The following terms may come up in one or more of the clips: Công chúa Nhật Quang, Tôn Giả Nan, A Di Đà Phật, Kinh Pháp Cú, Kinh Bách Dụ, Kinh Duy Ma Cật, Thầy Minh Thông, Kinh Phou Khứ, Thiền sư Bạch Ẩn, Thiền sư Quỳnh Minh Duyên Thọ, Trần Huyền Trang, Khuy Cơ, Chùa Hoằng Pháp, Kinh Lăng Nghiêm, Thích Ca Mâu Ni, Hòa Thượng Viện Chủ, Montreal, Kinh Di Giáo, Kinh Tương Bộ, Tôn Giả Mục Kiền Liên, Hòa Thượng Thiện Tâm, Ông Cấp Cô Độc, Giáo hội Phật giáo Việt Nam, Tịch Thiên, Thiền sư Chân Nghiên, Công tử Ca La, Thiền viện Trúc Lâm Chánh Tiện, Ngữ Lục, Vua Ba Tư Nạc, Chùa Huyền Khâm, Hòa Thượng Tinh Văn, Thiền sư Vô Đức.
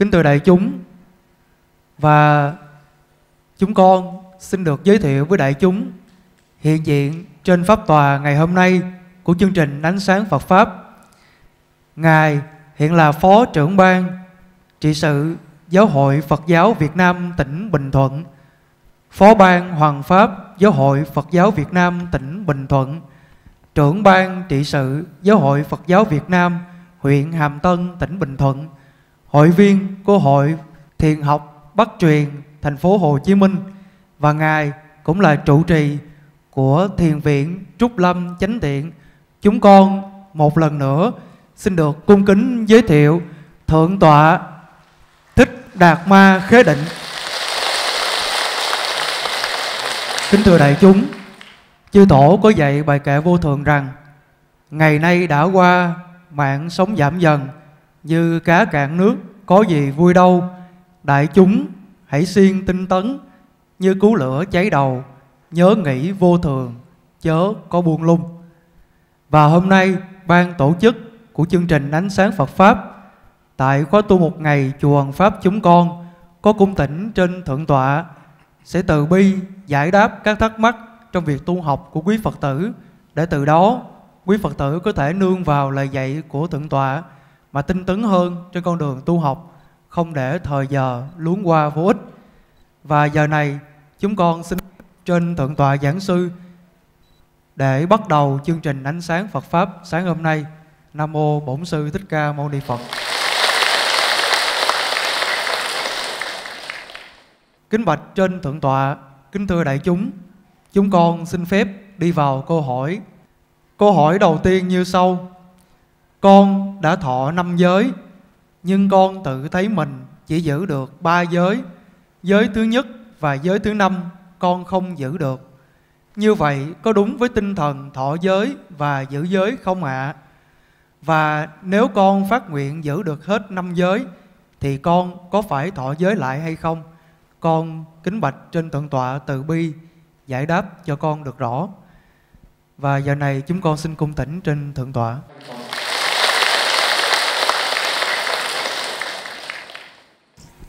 Kính thưa đại chúng, và chúng con xin được giới thiệu với đại chúng hiện diện trên pháp tòa ngày hôm nay của chương trình Ánh Sáng Phật Pháp. Ngài hiện là Phó trưởng ban trị sự Giáo hội Phật giáo Việt Nam tỉnh Bình Thuận, Phó ban Hoằng Pháp Giáo hội Phật giáo Việt Nam tỉnh Bình Thuận, trưởng ban trị sự Giáo hội Phật giáo Việt Nam huyện Hàm Tân tỉnh Bình Thuận, hội viên của Hội Thiền học Bắc Truyền thành phố Hồ Chí Minh, và Ngài cũng là trụ trì của Thiền viện Trúc Lâm Chánh Tiện. Chúng con một lần nữa xin được cung kính giới thiệu Thượng tọa Thích Đạt Ma Khế Định. Kính thưa đại chúng, chư tổ có dạy bài kệ vô thường rằng: ngày nay đã qua, mạng sống giảm dần, như cá cạn nước có gì vui đâu. Đại chúng hãy siêng tinh tấn, như cứu lửa cháy đầu, nhớ nghĩ vô thường, chớ có buông lung. Và hôm nay ban tổ chức của chương trình Ánh Sáng Phật Pháp tại khóa tu một ngày Chùa Hoằng Pháp chúng con có cung thỉnh trên Thượng tọa sẽ từ bi giải đáp các thắc mắc trong việc tu học của quý Phật tử, để từ đó quý Phật tử có thể nương vào lời dạy của Thượng tọa mà tinh tấn hơn trên con đường tu học, không để thời giờ luống qua vô ích. Và giờ này chúng con xin trên Thượng tọa giảng sư để bắt đầu chương trình Ánh Sáng Phật Pháp sáng hôm nay. Nam mô Bổn sư Thích Ca Mâu Ni Phật. Kính bạch trên Thượng tọa, kính thưa đại chúng, chúng con xin phép đi vào câu hỏi. Câu hỏi đầu tiên như sau: con đã thọ 5 giới, nhưng con tự thấy mình chỉ giữ được 3 giới. Giới thứ nhất và giới thứ 5 con không giữ được. Như vậy có đúng với tinh thần thọ giới và giữ giới không ạ? Và nếu con phát nguyện giữ được hết 5 giới thì con có phải thọ giới lại hay không? Con kính bạch trên Thượng tọa từ bi giải đáp cho con được rõ. Và giờ này chúng con xin cung thỉnh trên Thượng tọa.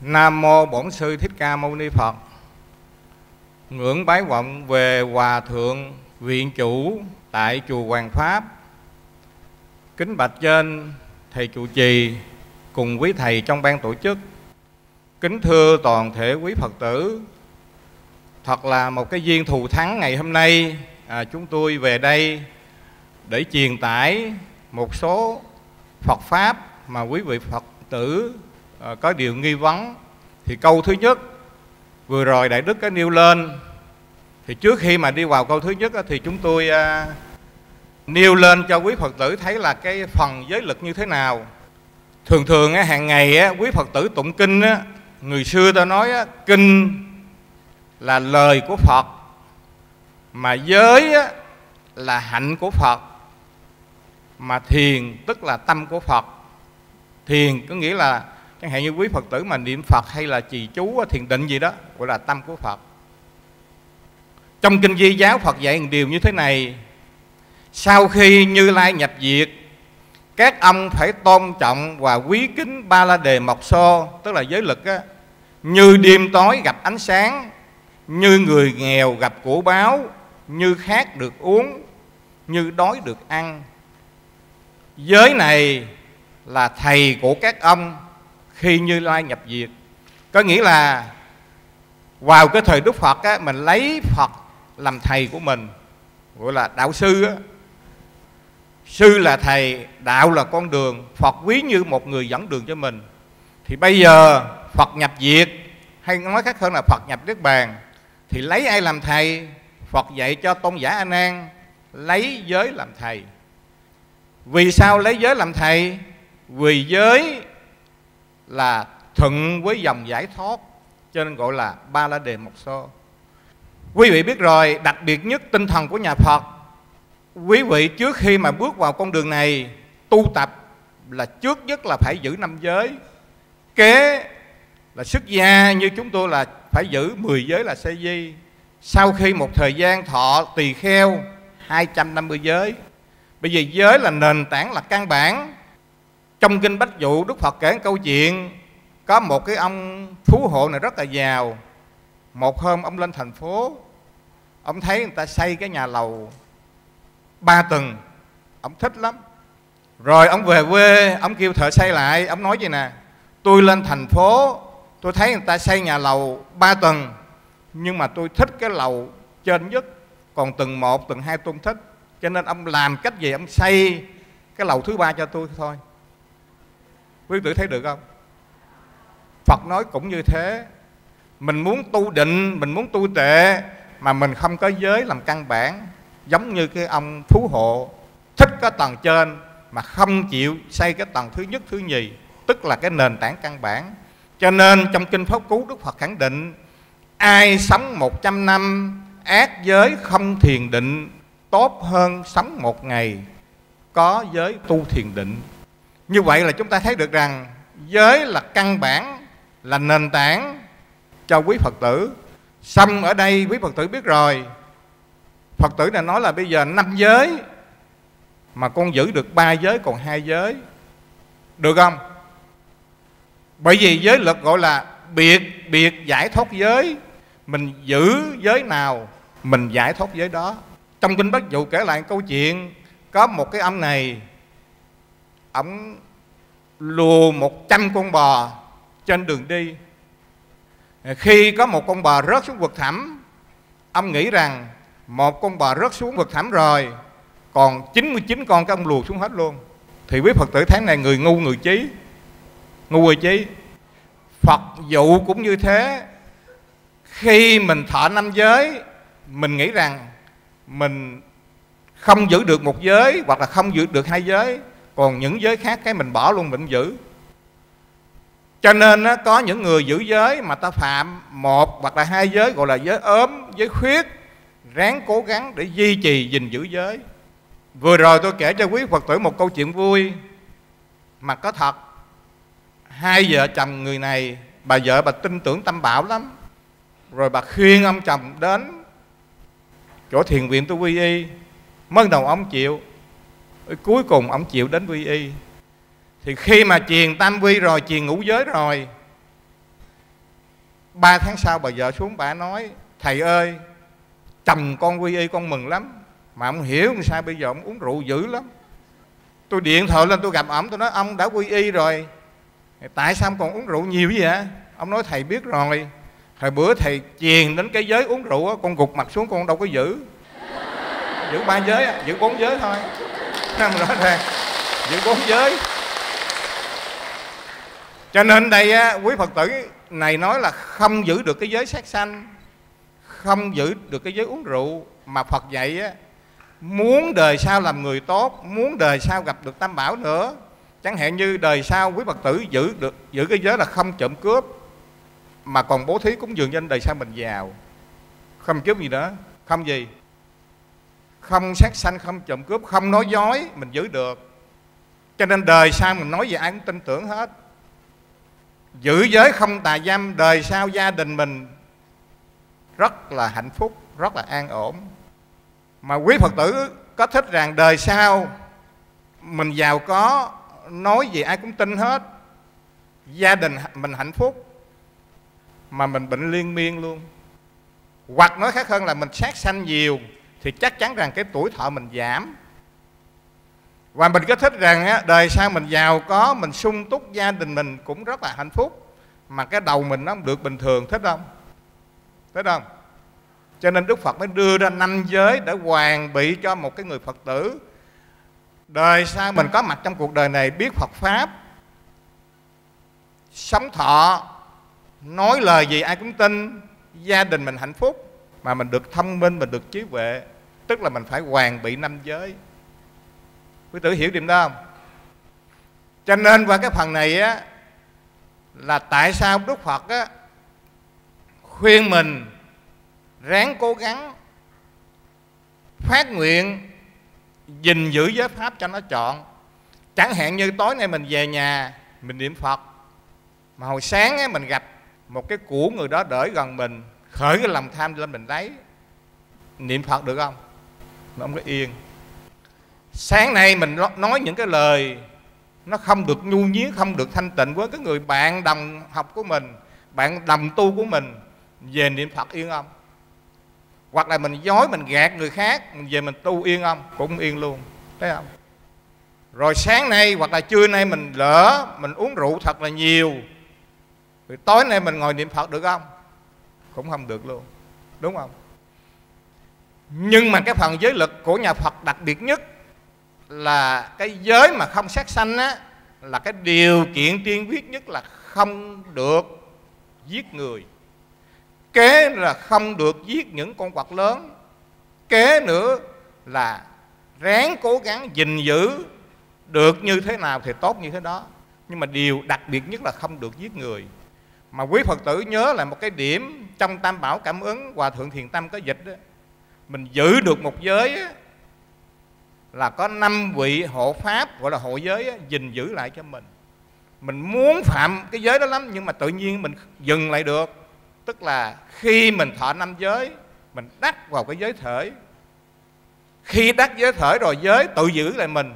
Nam mô Bổn sư Thích Ca Mâu Ni Phật. Ngưỡng bái vọng về Hòa Thượng Viện Chủ tại Chùa Hoằng Pháp. Kính bạch trên Thầy trụ trì cùng quý thầy trong ban tổ chức. Kính thưa toàn thể quý Phật tử, thật là một cái duyên thù thắng ngày hôm nay chúng tôi về đây để truyền tải một số Phật Pháp mà quý vị Phật tử có điều nghi vấn. Thì câu thứ nhất vừa rồi Đại Đức có nêu lên, thì trước khi mà đi vào câu thứ nhất thì chúng tôi nêu lên cho quý Phật tử thấy là cái phần giới lực như thế nào. Thường thường hàng ngày quý Phật tử tụng kinh, người xưa ta nói kinh là lời của Phật, mà giới là hạnh của Phật, mà thiền tức là tâm của Phật. Thiền có nghĩa là chẳng hạn như quý Phật tử mà niệm Phật hay là trì chú thiền định gì đó gọi là tâm của Phật. Trong Kinh Di Giáo Phật dạy một điều như thế này: sau khi Như Lai nhập diệt, các ông phải tôn trọng và quý kính Ba La Đề Mộc So, tức là giới lực như đêm tối gặp ánh sáng, như người nghèo gặp của báo, như khát được uống, như đói được ăn. Giới này là thầy của các ông khi Như Lai nhập diệt. Có nghĩa là vào cái thời Đức Phật mình lấy Phật làm thầy của mình, gọi là đạo sư Sư là thầy, đạo là con đường. Phật quý như một người dẫn đường cho mình. Thì bây giờ Phật nhập diệt, hay nói khác hơn là Phật nhập Niết Bàn, thì lấy ai làm thầy? Phật dạy cho Tôn giả A Nan lấy giới làm thầy. Vì sao lấy giới làm thầy? Vì giới là thuận với dòng giải thoát, cho nên gọi là Ba La Đề Mộc So. Quý vị biết rồi, đặc biệt nhất tinh thần của nhà Phật, quý vị trước khi mà bước vào con đường này tu tập là trước nhất là phải giữ 5 giới, kế là xuất gia như chúng tôi là phải giữ 10 giới là sa di. Sau khi một thời gian thọ tỳ kheo 250 giới. Bởi vì giới là nền tảng, là căn bản. Trong Kinh Bách Dụ Đức Phật kể câu chuyện Có một cái ông phú hộ này rất là giàu. Một hôm ông lên thành phố, ông thấy người ta xây cái nhà lầu 3 tầng, ông thích lắm. Rồi ông về quê, ông kêu thợ xây lại, ông nói vậy nè: tôi lên thành phố, tôi thấy người ta xây nhà lầu 3 tầng, nhưng mà tôi thích cái lầu trên nhất, còn tầng 1, tầng 2 tôi không thích. Cho nên ông làm cách gì ông xây cái lầu thứ 3 cho tôi thôi. Quý vị thấy được không? Phật nói cũng như thế. Mình muốn tu định, mình muốn tu tệ mà mình không có giới làm căn bản, giống như cái ông phú hộ thích cái tầng trên mà không chịu xây cái tầng thứ nhất, thứ nhì, tức là cái nền tảng căn bản. Cho nên trong Kinh Pháp Cú, Đức Phật khẳng định ai sống 100 năm ác giới không thiền định tốt hơn sống 1 ngày có giới tu thiền định. Như vậy là chúng ta thấy được rằng giới là căn bản, là nền tảng cho quý Phật tử. Xong ở đây quý Phật tử biết rồi, Phật tử này nói là bây giờ 5 giới mà con giữ được 3 giới, còn 2 giới được không? Bởi vì giới luật gọi là biệt giải thoát giới. Mình giữ giới nào mình giải thoát giới đó. Trong Kinh Bách Dụ kể lại câu chuyện có một cái ông này, ông lùa 100 con bò trên đường đi. Khi có một con bò rớt xuống vực thẳm, ông nghĩ rằng một con bò rớt xuống vực thẳm rồi, còn 99 con cái ông lùa xuống hết luôn. Thì quý Phật tử tháng này người ngu người trí, ngu người trí. Phật dụ cũng như thế. Khi mình thọ 5 giới, mình nghĩ rằng mình không giữ được 1 giới hoặc là không giữ được 2 giới, còn những giới khác cái mình bỏ luôn, mình giữ. Cho nên có những người giữ giới mà ta phạm 1 hoặc là 2 giới, gọi là giới ốm, giới khuyết, ráng cố gắng để duy trì gìn giữ giới. Vừa rồi tôi kể cho quý Phật tử một câu chuyện vui mà có thật. 2 vợ chồng người này, bà vợ bà tin tưởng Tam Bảo lắm. Rồi bà khuyên ông chồng đến chỗ thiền viện tôi quy y. Mới đầu ông chịu, cuối cùng ông chịu đến quy y. Thì khi mà truyền tam quy rồi, truyền ngũ giới rồi, 3 tháng sau bà vợ xuống bà nói: thầy ơi, chồng con quy y con mừng lắm, mà ông hiểu sao bây giờ ông uống rượu dữ lắm. Tôi điện thoại lên tôi gặp ông, tôi nói ông đã quy y rồi, tại sao ông còn uống rượu nhiều vậy hả? Ông nói thầy biết rồi, hồi bữa thầy truyền đến cái giới uống rượu, con gục mặt xuống con đâu có giữ. Giữ 3 giới, giữ 4 giới thôi. Rõ ràng, giữ 4 giới. Cho nên đây quý Phật tử này nói là không giữ được cái giới sát sanh, không giữ được cái giới uống rượu. Mà Phật dạy muốn đời sau làm người tốt, muốn đời sau gặp được Tam Bảo nữa. Chẳng hạn như đời sau quý Phật tử giữ cái giới là không trộm cướp, mà còn bố thí cúng dường, nên đời sau mình giàu. Không cướp gì nữa, không gì, không sát sanh, không trộm cướp, không nói dối, mình giữ được. Cho nên đời sau mình nói gì ai cũng tin tưởng hết. Giữ giới không tà dâm, đời sau gia đình mình rất là hạnh phúc, rất là an ổn. Mà quý Phật tử có thích rằng đời sau mình giàu có, nói gì ai cũng tin hết, gia đình mình hạnh phúc, mà mình bệnh liên miên luôn. Hoặc nói khác hơn là mình sát sanh nhiều, thì chắc chắn rằng cái tuổi thọ mình giảm. Và mình có thích rằng đời sau mình giàu có, mình sung túc, gia đình mình cũng rất là hạnh phúc, mà cái đầu mình nó không được bình thường, thích không? Thích không? Cho nên Đức Phật mới đưa ra 5 giới để hoàn bị cho một cái người Phật tử. Đời sau mình có mặt trong cuộc đời này biết Phật Pháp, sống thọ, nói lời gì ai cũng tin, gia đình mình hạnh phúc, mà mình được thông minh, mình được trí huệ, tức là mình phải hoàn bị 5 giới. Quý tử hiểu điểm đó không? Cho nên qua cái phần này á, là tại sao Đức Phật á khuyên mình ráng cố gắng phát nguyện gìn giữ giới pháp cho nó trọn. Chẳng hạn như tối nay mình về nhà mình niệm Phật, mà hồi sáng á, mình gặp một cái của người đó đỡ gần mình, khởi cái lòng tham lên mình lấy, niệm Phật được không? Nó không có yên. Sáng nay mình nói những cái lời nó không được nhu nhuyến, không được thanh tịnh với cái người bạn đồng học của mình, bạn đồng tu của mình về niệm Phật yên không? Hoặc là mình dối, mình gạt người khác, mình về mình tu yên không? Cũng yên luôn, thấy không? Rồi sáng nay hoặc là trưa nay mình lỡ, mình uống rượu thật là nhiều, rồi tối nay mình ngồi niệm Phật được không? Cũng không được luôn, đúng không? Nhưng mà cái phần giới lực của nhà Phật đặc biệt nhất là cái giới mà không sát sanh á, là cái điều kiện tiên quyết nhất là không được giết người. Kế là không được giết những con vật lớn. Kế nữa là ráng cố gắng gìn giữ được như thế nào thì tốt như thế đó. Nhưng mà điều đặc biệt nhất là không được giết người. Mà quý Phật tử nhớ là một cái điểm trong Tam Bảo Cảm Ứng Hòa Thượng Thiện Tâm có dịch đó, mình giữ được một giới đó, là có 5 vị hộ pháp gọi là hộ giới gìn giữ lại cho mình. Mình muốn phạm cái giới đó lắm nhưng mà tự nhiên mình dừng lại được. Tức là khi mình thọ 5 giới, mình đắc vào cái giới thể. Khi đắc giới thể rồi giới tự giữ lại mình.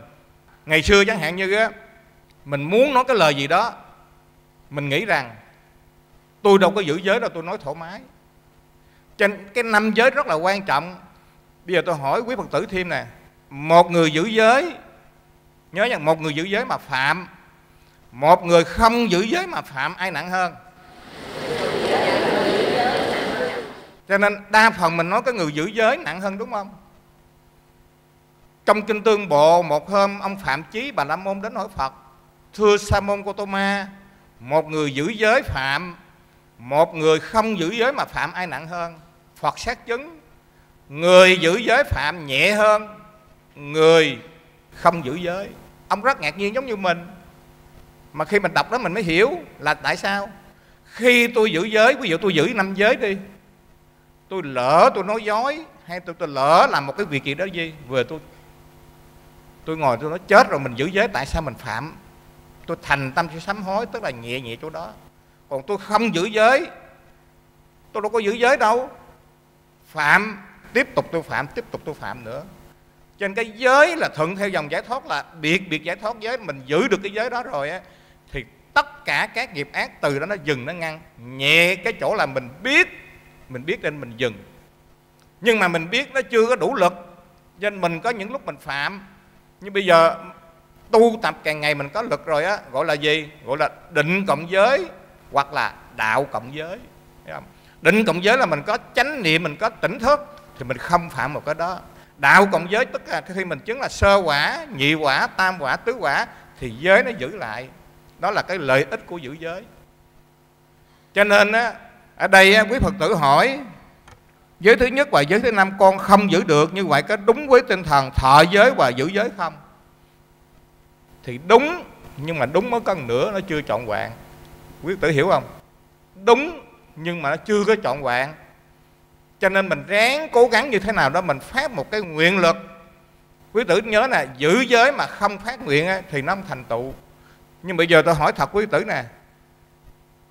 Ngày xưa chẳng hạn như đó, mình muốn nói cái lời gì đó, mình nghĩ rằng tôi đâu có giữ giới đâu, tôi nói thoải mái. Trên cái 5 giới rất là quan trọng. Bây giờ tôi hỏi quý Phật tử thêm nè, một người giữ giới, nhớ rằng một người giữ giới mà phạm, một người không giữ giới mà phạm, ai nặng hơn? Cho nên đa phần mình nói cái người giữ giới nặng hơn, đúng không? Trong Kinh Tương Bộ, một hôm ông Phạm Chí Bà La Môn đến hỏi Phật: thưa Sa Môn Gotama, một người giữ giới phạm, một người không giữ giới mà phạm, ai nặng hơn? Phật xác chứng người giữ giới phạm nhẹ hơn người không giữ giới. Ông rất ngạc nhiên giống như mình. Mà khi mình đọc đó mình mới hiểu là tại sao. Khi tôi giữ giới, ví dụ tôi giữ 5 giới đi, tôi lỡ tôi nói dối, hay tôi lỡ làm một cái việc gì đó gì, vừa tôi ngồi tôi nói chết rồi, mình giữ giới tại sao mình phạm? Tôi thành tâm sự sám hối, tức là nhẹ nhẹ chỗ đó. Còn tôi không giữ giới, tôi đâu có giữ giới đâu, phạm, tiếp tục tôi phạm nữa. Trên cái giới là thuận theo dòng giải thoát, là biệt giải thoát giới. Mình giữ được cái giới đó rồi á, thì tất cả các nghiệp ác từ đó nó dừng, nó ngăn. Nhẹ cái chỗ là mình biết nên mình dừng. Nhưng mà mình biết nó chưa có đủ lực, nên mình có những lúc mình phạm. Nhưng bây giờ tu tập càng ngày mình có lực rồi á, gọi là gì? Gọi là định cộng giới hoặc là đạo cộng giới. Thấy không? Định cộng giới là mình có chánh niệm, mình có tỉnh thức thì mình không phạm một cái đó. Đạo cộng giới tức là khi mình chứng là sơ quả, nhị quả, tam quả, tứ quả thì giới nó giữ lại. Đó là cái lợi ích của giữ giới. Cho nên á, ở đây quý Phật tử hỏi giới thứ nhất và giới thứ năm con không giữ được, như vậy có đúng với tinh thần thọ giới và giữ giới không? Thì đúng, nhưng mà đúng mới cần nữa, nó chưa trọn vẹn. Quý Phật tử hiểu không? Đúng nhưng mà nó chưa có trọn vẹn. Cho nên mình ráng cố gắng như thế nào đó mình phát một cái nguyện lực. Quý tử nhớ nè, giữ giới mà không phát nguyện ấy, thì nó không thành tựu. Nhưng bây giờ tôi hỏi thật quý tử nè,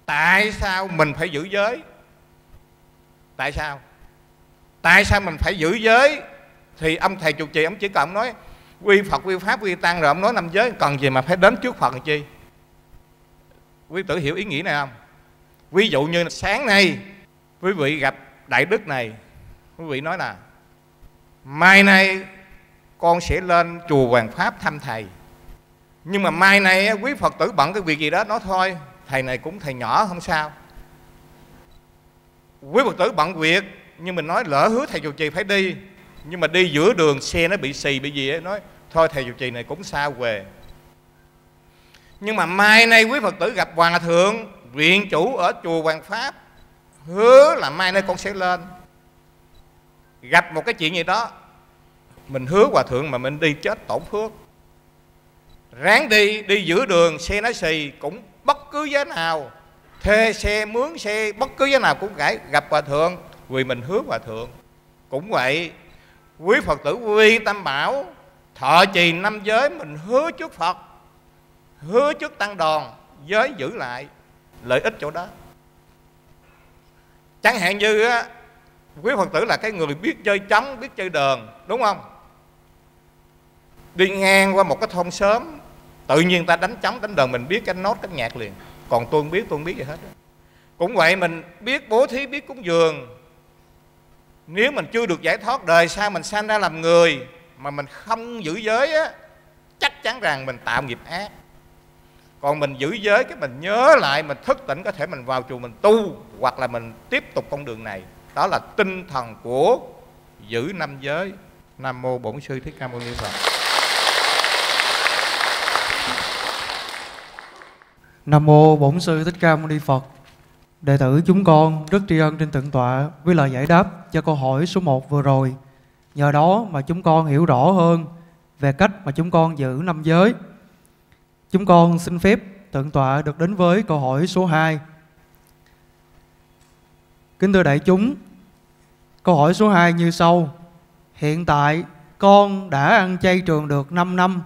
tại sao mình phải giữ giới? Tại sao? Tại sao mình phải giữ giới? Thì ông thầy trụ trì ông chỉ cần nói quy Phật, quy Pháp, quy Tăng rồi ông nói 5 giới, còn gì mà phải đến trước Phật làm chi? Quý tử hiểu ý nghĩa này không? Ví dụ như sáng nay quý vị gặp đại đức này, quý vị nói là mai nay con sẽ lên chùa Hoằng Pháp thăm thầy. Nhưng mà mai nay quý Phật tử bận cái việc gì đó, nói thôi thầy này cũng thầy nhỏ không sao. Quý Phật tử bận việc, nhưng mình nói lỡ hứa thầy trụ trì phải đi, nhưng mà đi giữa đường xe nó bị xì bị gì ấy, nói thôi thầy trụ trì này cũng xa về. Nhưng mà mai nay quý Phật tử gặp Hòa Thượng Viện Chủ ở chùa Hoằng Pháp, hứa là mai nay con sẽ lên. Gặp một cái chuyện gì đó, mình hứa Hòa Thượng mà mình đi chết tổn phước. Ráng đi, đi giữa đường xe nói xì, cũng bất cứ giá nào, thuê xe, mướn xe, bất cứ giá nào cũng phải gặp Hòa Thượng, vì mình hứa Hòa Thượng. Cũng vậy, quý Phật tử quy Tam Bảo, thọ trì 5 giới, mình hứa trước Phật, hứa trước Tăng Đoàn, giới giữ lại, lợi ích chỗ đó. Chẳng hạn như á, quý Phật tử là cái người biết chơi trống, biết chơi đờn, đúng không? Đi ngang qua một cái thôn xóm, Tự nhiên ta đánh trống đánh đờn mình biết cái nốt cái nhạc liền. Còn tôi không biết gì hết đó. Cũng vậy, mình biết bố thí, biết cúng dường. Nếu mình chưa được giải thoát đời, sao mình sanh ra làm người mà mình không giữ giới á, chắc chắn rằng mình tạo nghiệp ác. Còn mình giữ giới cái mình nhớ lại, mình thức tỉnh, có thể mình vào chùa mình tu, hoặc là mình tiếp tục con đường này. Đó là tinh thần của giữ năm giới. Nam Mô Bổn Sư Thích Ca Mâu Ni Phật. Nam Mô Bổn Sư Thích Ca Mâu Ni Phật. Đệ tử chúng con rất tri ân trên thượng tọa với lời giải đáp cho câu hỏi số 1 vừa rồi. Nhờ đó mà chúng con hiểu rõ hơn về cách mà chúng con giữ năm giới. Chúng con xin phép thượng tọa được đến với câu hỏi số 2. Kính thưa đại chúng, câu hỏi số 2 như sau. Hiện tại con đã ăn chay trường được 5 năm.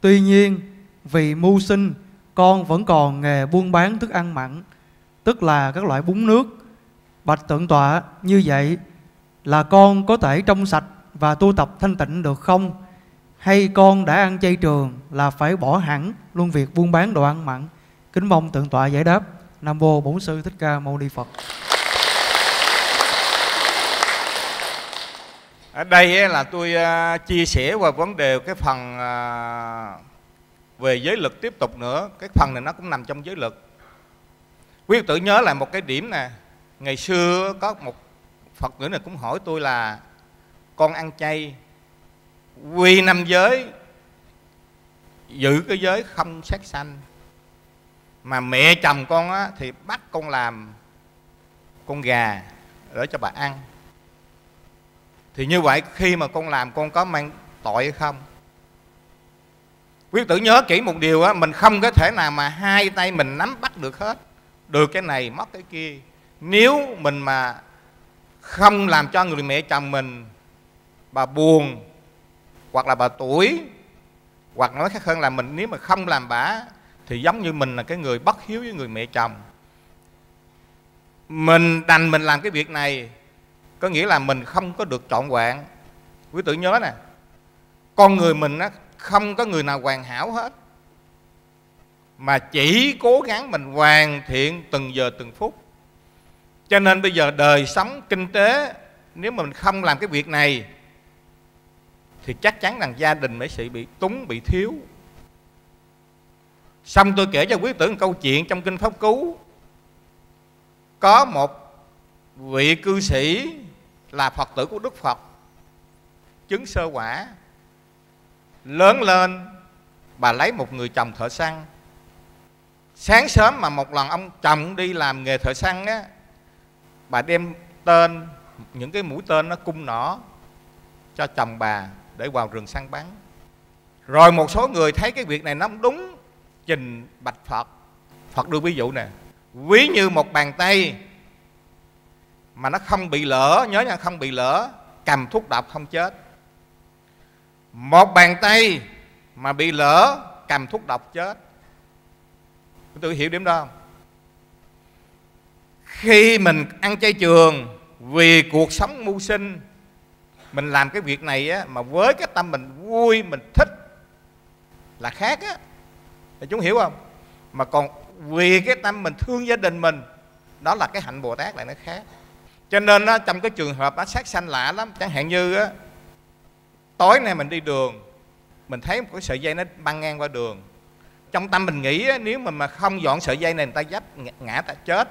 Tuy nhiên vì mưu sinh, con vẫn còn nghề buôn bán thức ăn mặn, tức là các loại bún nước. Bạch thượng tọa, như vậy là con có thể trong sạch và tu tập thanh tịnh được không? Hay con đã ăn chay trường là phải bỏ hẳn luôn việc buôn bán đồ ăn mặn? Kính mong thượng tọa giải đáp. Nam Mô Bổn Sư Thích Ca Mâu Ni Phật. Ở đây là tôi chia sẻ qua vấn đề cái phần về giới lực tiếp tục nữa. Cái phần này nó cũng nằm trong giới lực. Quý tự nhớ lại một cái điểm nè. Ngày xưa có một Phật tử này cũng hỏi tôi là con ăn chay quy năm giới, giữ cái giới không sát sanh, mà mẹ chồng con á, thì bắt con làm con gà để cho bà ăn. Thì như vậy khi mà con làm con có mang tội hay không? Quý tử nhớ kỹ một điều á, mình không có thể nào mà hai tay mình nắm bắt được hết, được cái này mất cái kia. Nếu mình mà không làm cho người mẹ chồng mình bà buồn, hoặc là bà tuổi, hoặc nói khác hơn là mình nếu mà không làm bả, thì giống như mình là cái người bất hiếu với người mẹ chồng. Mình đành mình làm cái việc này, có nghĩa là mình không có được trọn vẹn. Quý tử nhớ nè, con người mình á, không có người nào hoàn hảo hết, mà chỉ cố gắng mình hoàn thiện từng giờ từng phút. Cho nên bây giờ đời sống kinh tế, nếu mà mình không làm cái việc này thì chắc chắn rằng gia đình sẽ bị túng, bị thiếu. Xong tôi kể cho quý tử một câu chuyện trong Kinh Pháp Cú. Có một vị cư sĩ là Phật tử của Đức Phật, chứng sơ quả. Lớn lên, bà lấy một người chồng thợ săn. Sáng sớm mà một lần ông chồng đi làm nghề thợ săn á, bà đem tên, những cái mũi tên nó cung nỏ cho chồng bà để vào rừng săn bắn. Rồi một số người thấy cái việc này nó không đúng, trình bạch Phật. Phật đưa ví dụ nè, ví như một bàn tay mà nó không bị lỡ, nhớ nha, không bị lỡ, cầm thuốc độc không chết. Một bàn tay mà bị lỡ cầm thuốc độc chết. Tôi hiểu điểm đó không? Khi mình ăn chay trường vì cuộc sống mưu sinh, mình làm cái việc này á, mà với cái tâm mình vui, mình thích là khác á. Thì chúng hiểu không? Mà còn vì cái tâm mình thương gia đình mình, đó là cái hạnh Bồ Tát lại nó khác. Cho nên á, trong cái trường hợp á, sát sanh lạ lắm. Chẳng hạn như á, tối nay mình đi đường, mình thấy một cái sợi dây nó băng ngang qua đường. Trong tâm mình nghĩ á, nếu mà không dọn sợi dây này người ta dấp ngã ta chết.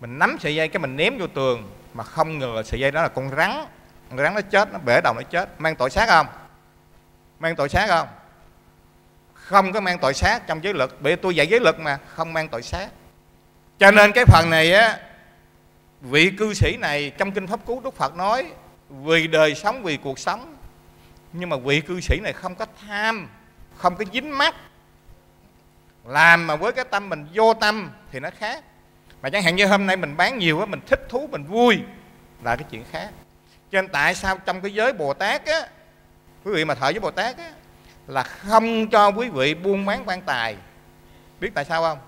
Mình nắm sợi dây cái mình ném vô tường, mà không ngờ sợi dây đó là con rắn. Con rắn nó chết, nó bể đầu nó chết. Mang tội sát không? Mang tội sát không? Không có mang tội sát trong giới luật. Bởi tôi dạy giới luật mà, không mang tội sát. Cho nên cái phần này á, vị cư sĩ này trong Kinh Pháp Cú Đức Phật nói vì đời sống, vì cuộc sống. Nhưng mà vị cư sĩ này không có tham, không có dính mắc. Làm mà với cái tâm mình vô tâm thì nó khác. Mà chẳng hạn như hôm nay mình bán nhiều á, mình thích thú, mình vui là cái chuyện khác. Cho nên tại sao trong cái giới Bồ Tát á, quý vị mà thợ với Bồ Tát á, là không cho quý vị buôn bán quan tài. Biết tại sao không?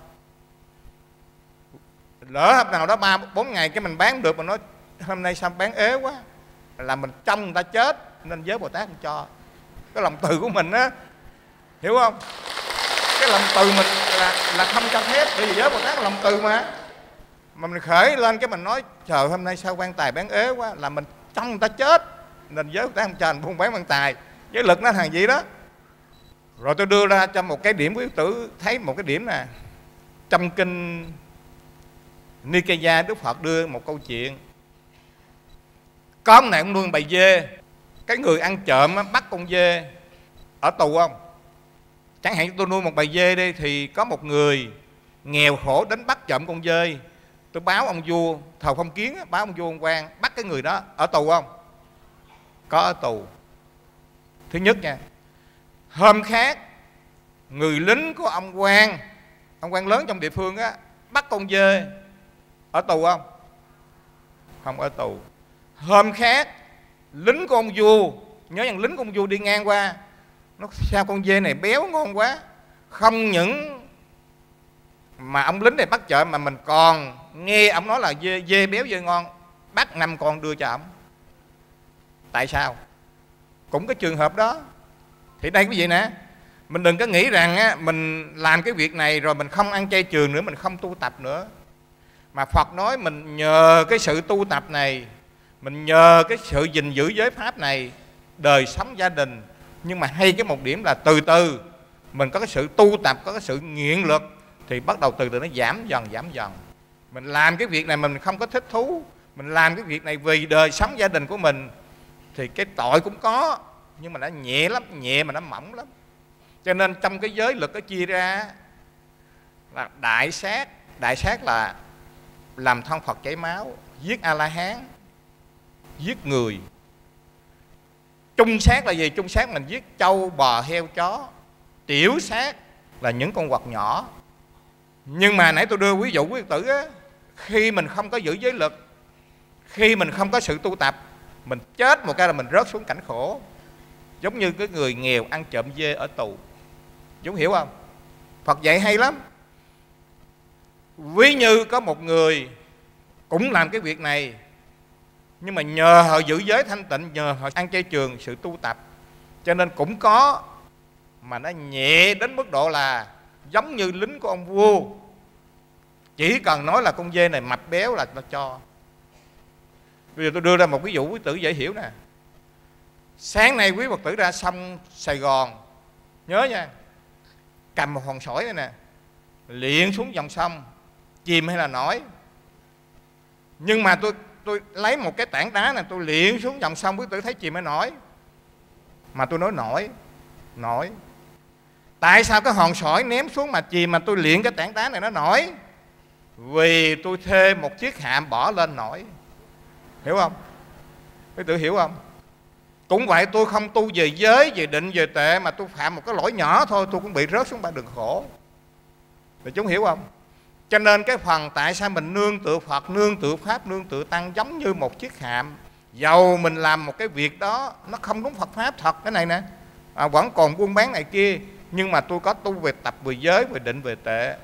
Lỡ hôm nào đó 3-4 ngày cái mình bán được, mình nói hôm nay sao bán ế quá, là mình trông người ta chết. Nên giới Bồ Tát không cho. Cái lòng từ của mình á, hiểu không? cái lòng từ mình là không cho phép, bởi vì giới Bồ Tát là lòng từ mà mình khởi lên cái mình nói trời hôm nay sao quan tài bán ế quá là mình trong người ta chết, nên giới Bồ Tát không cho mình buôn bán quan tài, giới lực nó thằng gì đó. Rồi tôi đưa ra cho một cái điểm quý tử thấy một cái điểm nè, trong kinh Nikaya Đức Phật đưa một câu chuyện. Có ông này ông nuôi bầy dê, cái người ăn trộm bắt con dê ở tù không? Chẳng hạn tôi nuôi một bầy dê đi, thì có một người nghèo khổ đến bắt trộm con dê, tôi báo ông vua Thầu Phong Kiến, báo ông vua Ông Quang bắt cái người đó, ở tù không? Có ở tù. Thứ nhất nha, hôm khác người lính của ông Quang, ông Quang lớn trong địa phương á, bắt con dê, ở tù không? Không ở tù. Hôm khác lính của ông vua, nhớ rằng lính của ông vua đi ngang qua, nó sao con dê này béo ngon quá, không những mà ông lính này bắt chợ mà mình còn nghe ông nói là dê béo dê ngon, bắt 5 con đưa cho ông. Tại sao? Cũng cái trường hợp đó. Thì đây quý vị nè, mình đừng có nghĩ rằng á, mình làm cái việc này rồi mình không ăn chay trường nữa, mình không tu tập nữa. Mà Phật nói mình nhờ cái sự tu tập này, mình nhờ cái sự gìn giữ giới pháp này, đời sống gia đình. Nhưng mà hay cái một điểm là từ từ mình có cái sự tu tập, có cái sự nguyện lực, thì bắt đầu từ từ nó giảm dần. Mình làm cái việc này mình không có thích thú, mình làm cái việc này vì đời sống gia đình của mình, thì cái tội cũng có, nhưng mà nó nhẹ lắm, nhẹ mà nó mỏng lắm. Cho nên trong cái giới luật nó chia ra là đại sát. Đại sát là làm thân Phật chảy máu, giết A-la-hán, giết người. Trung sát là gì? Trung sát mình giết trâu, bò, heo, chó. Tiểu sát là những con quạt nhỏ. Nhưng mà nãy tôi đưa ví dụ quý tử á, khi mình không có giữ giới luật, khi mình không có sự tu tập, mình chết một cái là mình rớt xuống cảnh khổ, giống như cái người nghèo ăn trộm dê ở tù. Chúng hiểu không? Phật dạy hay lắm. Ví như có một người cũng làm cái việc này, nhưng mà nhờ họ giữ giới thanh tịnh, nhờ họ ăn chay trường, sự tu tập, cho nên cũng có, mà nó nhẹ đến mức độ là giống như lính của ông vua, chỉ cần nói là con dê này mập béo là nó cho. Bây giờ tôi đưa ra một ví dụ quý tử dễ hiểu nè. Sáng nay quý Phật tử ra sông Sài Gòn, nhớ nha, cầm một hòn sỏi này nè, liệng xuống dòng sông, chìm hay là nổi. Nhưng mà tôi lấy một cái tảng đá này, tôi liệng xuống dòng sông, quý tử thấy chìm hay nổi? Mà tôi nói nổi. Tại sao cái hòn sỏi ném xuống mà chìm, mà tôi liệng cái tảng đá này nó nổi? Vì tôi thuê một chiếc hạm bỏ lên nổi. Hiểu không? Quý tử hiểu không? Cũng vậy, tôi không tu về giới, về định, về tệ, mà tôi phạm một cái lỗi nhỏ thôi, tôi cũng bị rớt xuống ba đường khổ. Để chúng hiểu không? Cho nên cái phần tại sao mình nương tựa Phật, nương tựa Pháp, nương tựa Tăng giống như một chiếc hạm. Dầu mình làm một cái việc đó, nó không đúng Phật Pháp thật, cái này nè, vẫn còn buôn bán này kia, nhưng mà tôi có tu về tập, về giới, về định, về tệ.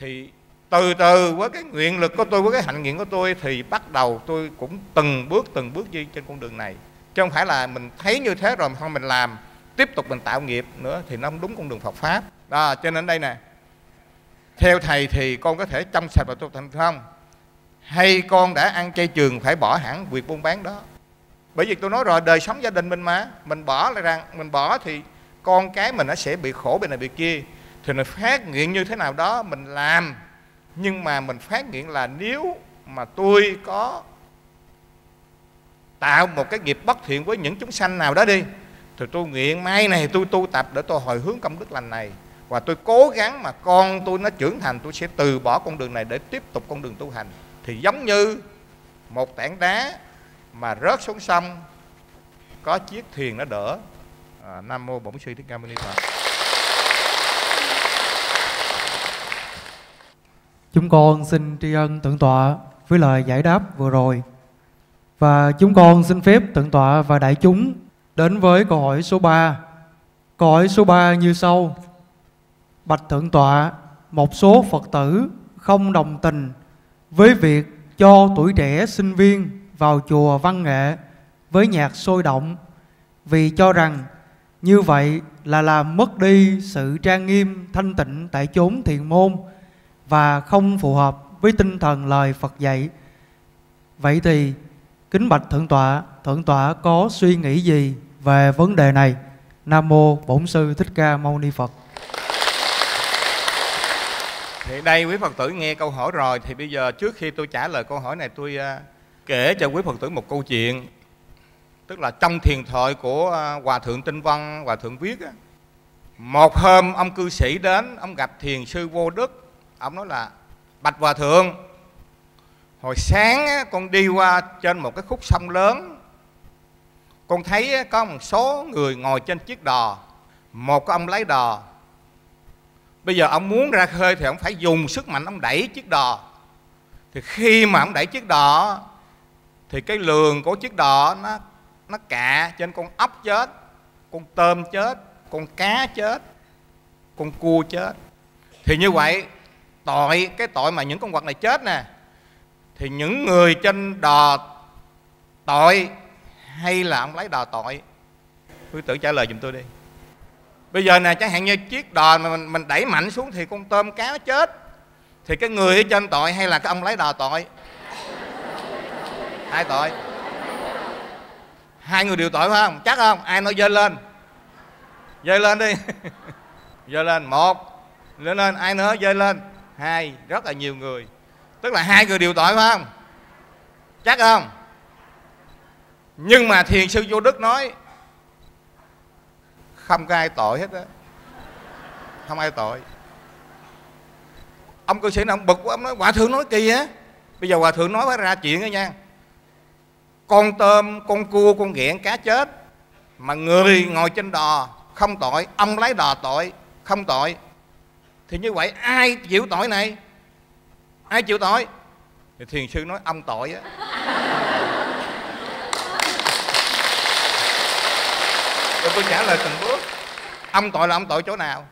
Thì từ từ với cái nguyện lực của tôi, với cái hạnh nguyện của tôi, thì bắt đầu tôi cũng từng bước đi trên con đường này. Chứ không phải là mình thấy như thế rồi không mình làm, tiếp tục mình tạo nghiệp nữa, thì nó không đúng con đường Phật Pháp. Đó, cho nên đây nè, theo thầy thì con có thể trong sạch và tu thành không? Hay con đã ăn chay trường phải bỏ hẳn việc buôn bán đó? Bởi vì tôi nói rồi, đời sống gia đình mình mà, mình bỏ lại rằng, mình bỏ thì con cái mình nó sẽ bị khổ bên này bên kia. Thì mình phát nguyện như thế nào đó mình làm, nhưng mà mình phát nguyện là nếu mà tôi có tạo một cái nghiệp bất thiện với những chúng sanh nào đó đi, thì tôi nguyện mai này tôi tu tập để tôi hồi hướng công đức lành này, và tôi cố gắng mà con tôi nó trưởng thành, tôi sẽ từ bỏ con đường này để tiếp tục con đường tu hành. Thì giống như một tảng đá mà rớt xuống sông, có chiếc thuyền nó đỡ. Nam Mô Bổn Sư Thích Ca Mâu Ni Phật. Chúng con xin tri ân Thượng Tọa với lời giải đáp vừa rồi. Và chúng con xin phép Thượng Tọa và đại chúng đến với câu hỏi số 3. Câu hỏi số 3 như sau. Bạch Thượng Tọa, một số Phật tử không đồng tình với việc cho tuổi trẻ sinh viên vào chùa văn nghệ với nhạc sôi động vì cho rằng Như vậy là làm mất đi sự trang nghiêm thanh tịnh tại chốn thiền môn và không phù hợp với tinh thần lời Phật dạy. Vậy thì kính bạch Thượng tọa có suy nghĩ gì về vấn đề này? Nam mô Bổn sư Thích Ca Mâu Ni Phật. Hiện đây quý Phật tử nghe câu hỏi rồi, thì bây giờ trước khi tôi trả lời câu hỏi này, tôi kể cho quý Phật tử một câu chuyện. Tức là trong thiền thoại của Hòa Thượng Tinh Văn, Hòa Thượng viết, một hôm ông cư sĩ đến, ông gặp Thiền sư Vô Đức. Ông nói là: bạch Hòa Thượng, hồi sáng con đi qua trên một cái khúc sông lớn, con thấy có một số người ngồi trên chiếc đò. Một ông lái đò, bây giờ ông muốn ra khơi thì ông phải dùng sức mạnh, ông đẩy chiếc đò. Thì khi mà ông đẩy chiếc đò thì cái lường của chiếc đò nó cạ trên con ốc chết, con tôm chết, con cá chết, con cua chết. Thì như vậy tội, cái tội mà những con vật này chết nè, thì những người trên đò tội hay là ông lái đò tội? Quý tử trả lời giùm tôi đi. Bây giờ nè, chẳng hạn như chiếc đò mà mình đẩy mạnh xuống thì con tôm cá chết, thì cái người ở trên tội hay là cái ông lái đò tội? Ai tội? Hai người đều tội phải không? Chắc không? Ai nói giơ lên? Giơ lên đi. Giơ lên. Một. Lên lên. Ai nữa? Giơ lên. Hai. Rất là nhiều người. Tức là hai người đều tội phải không? Chắc không? Nhưng mà Thiền sư Vô Đức nói không có ai tội hết á. Không ai tội. Ông cư sĩ này ông bực quá, ông nói: Hòa Thượng nói kỳ á. Bây giờ Hòa Thượng nói phải ra chuyện đó nha. Con tôm, con cua, con ghẹn, cá chết, mà người ngồi trên đò không tội, ông lái đò tội, không tội. Thì như vậy ai chịu tội này? Ai chịu tội? Thì Thiền sư nói ông tội á. Tôi trả lời từng bước. Ông tội là ông tội chỗ nào?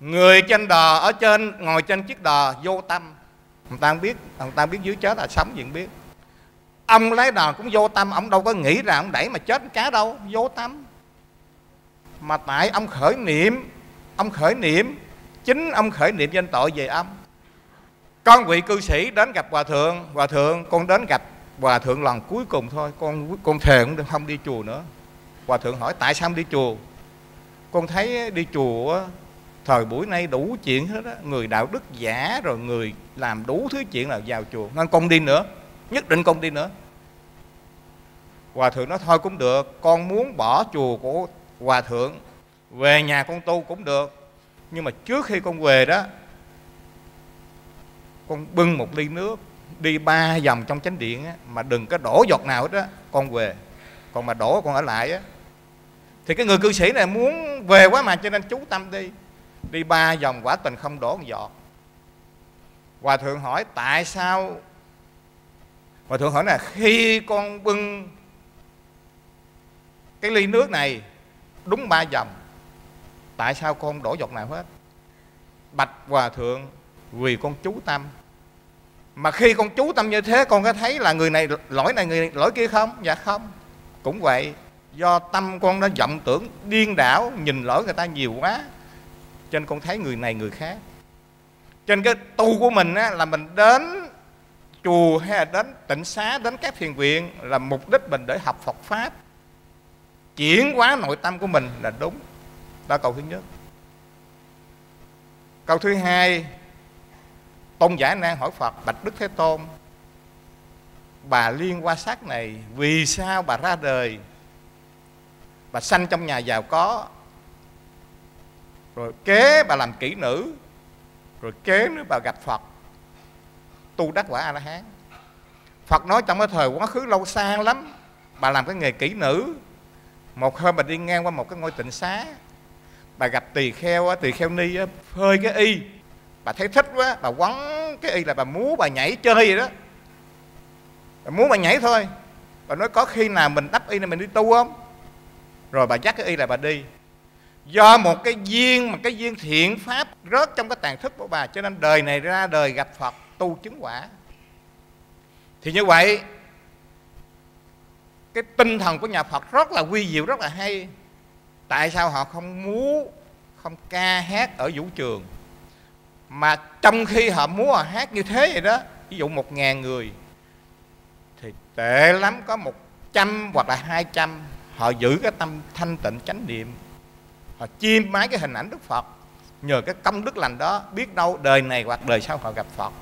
Người trên đò, ở trên, ngồi trên chiếc đò vô tâm. Người ta không biết dưới chết là sống gì không biết. Ông lái đò cũng vô tâm, ông đâu có nghĩ rằng ông đẩy mà chết cá đâu, vô tâm. Mà tại ông khởi niệm, chính ông khởi niệm danh tội về ông. Con vị cư sĩ đến gặp Hòa Thượng: Hòa Thượng, con đến gặp Hòa Thượng lần cuối cùng thôi, con thề cũng không đi chùa nữa. Hòa Thượng hỏi: tại sao không đi chùa? Con thấy đi chùa thời buổi nay đủ chuyện hết á, người đạo đức giả rồi người làm đủ thứ chuyện là vào chùa, nên con đi nữa, nhất định con đi nữa. Hòa Thượng nói: thôi cũng được, con muốn bỏ chùa của Hòa Thượng về nhà con tu cũng được, nhưng mà trước khi con về đó, con bưng một ly nước đi 3 vòng trong chánh điện á, mà đừng có đổ giọt nào hết á, con về. Còn mà đổ con ở lại á. Thì cái người cư sĩ này muốn về quá mà, cho nên chú tâm đi. Đi 3 vòng quả tình không đổ một giọt. Hòa Thượng hỏi: tại sao? Hòa Thượng hỏi là: khi con bưng cái ly nước này đúng 3 vòng, tại sao con đổ giọt nào hết? Bạch Hòa Thượng, vì con chú tâm. Mà khi con chú tâm như thế, con có thấy là người này lỗi lỗi kia không? Dạ không. Cũng vậy, do tâm con đã vọng tưởng điên đảo, nhìn lỡ người ta nhiều quá, cho nên con thấy người này người khác. Trên cái tu của mình á, là mình đến chùa hay là đến tịnh xá, đến các thiền viện là mục đích mình để học Phật Pháp, chuyển hóa nội tâm của mình là đúng. Đó là câu thứ nhất. Câu thứ hai, Tôn giả Nan hỏi Phật: bạch Đức Thế Tôn, bà Liên Hoa Sắc này vì sao bà ra đời? Bà sanh trong nhà giàu có, rồi kế bà làm kỹ nữ, rồi kế nữa bà gặp Phật, tu đắc quả A-la-hán. Phật nói trong cái thời quá khứ lâu xa lắm, bà làm cái nghề kỹ nữ. Một hôm bà đi ngang qua một cái ngôi tịnh xá, bà gặp tỳ kheo ni phơi cái y. Bà thấy thích quá, bà quấn cái y là bà múa, bà nhảy chơi vậy đó. Bà muốn bà nhảy thôi. Bà nói: có khi nào mình đắp y này mình đi tu không? Rồi bà dắt cái y là bà đi. Do một cái duyên, mà cái duyên thiện pháp rớt trong cái tàn thức của bà, cho nên đời này ra đời gặp Phật, tu chứng quả. Thì như vậy, cái tinh thần của nhà Phật rất là vi diệu, rất là hay. Tại sao họ không múa, không ca hát ở vũ trường, mà trong khi họ múa họ hát như thế vậy đó? Ví dụ 1000 người thì tệ lắm có 100 hoặc là 200 họ giữ cái tâm thanh tịnh chánh niệm, họ chiêm bái cái hình ảnh Đức Phật. Nhờ cái công đức lành đó, biết đâu đời này hoặc đời sau họ gặp Phật.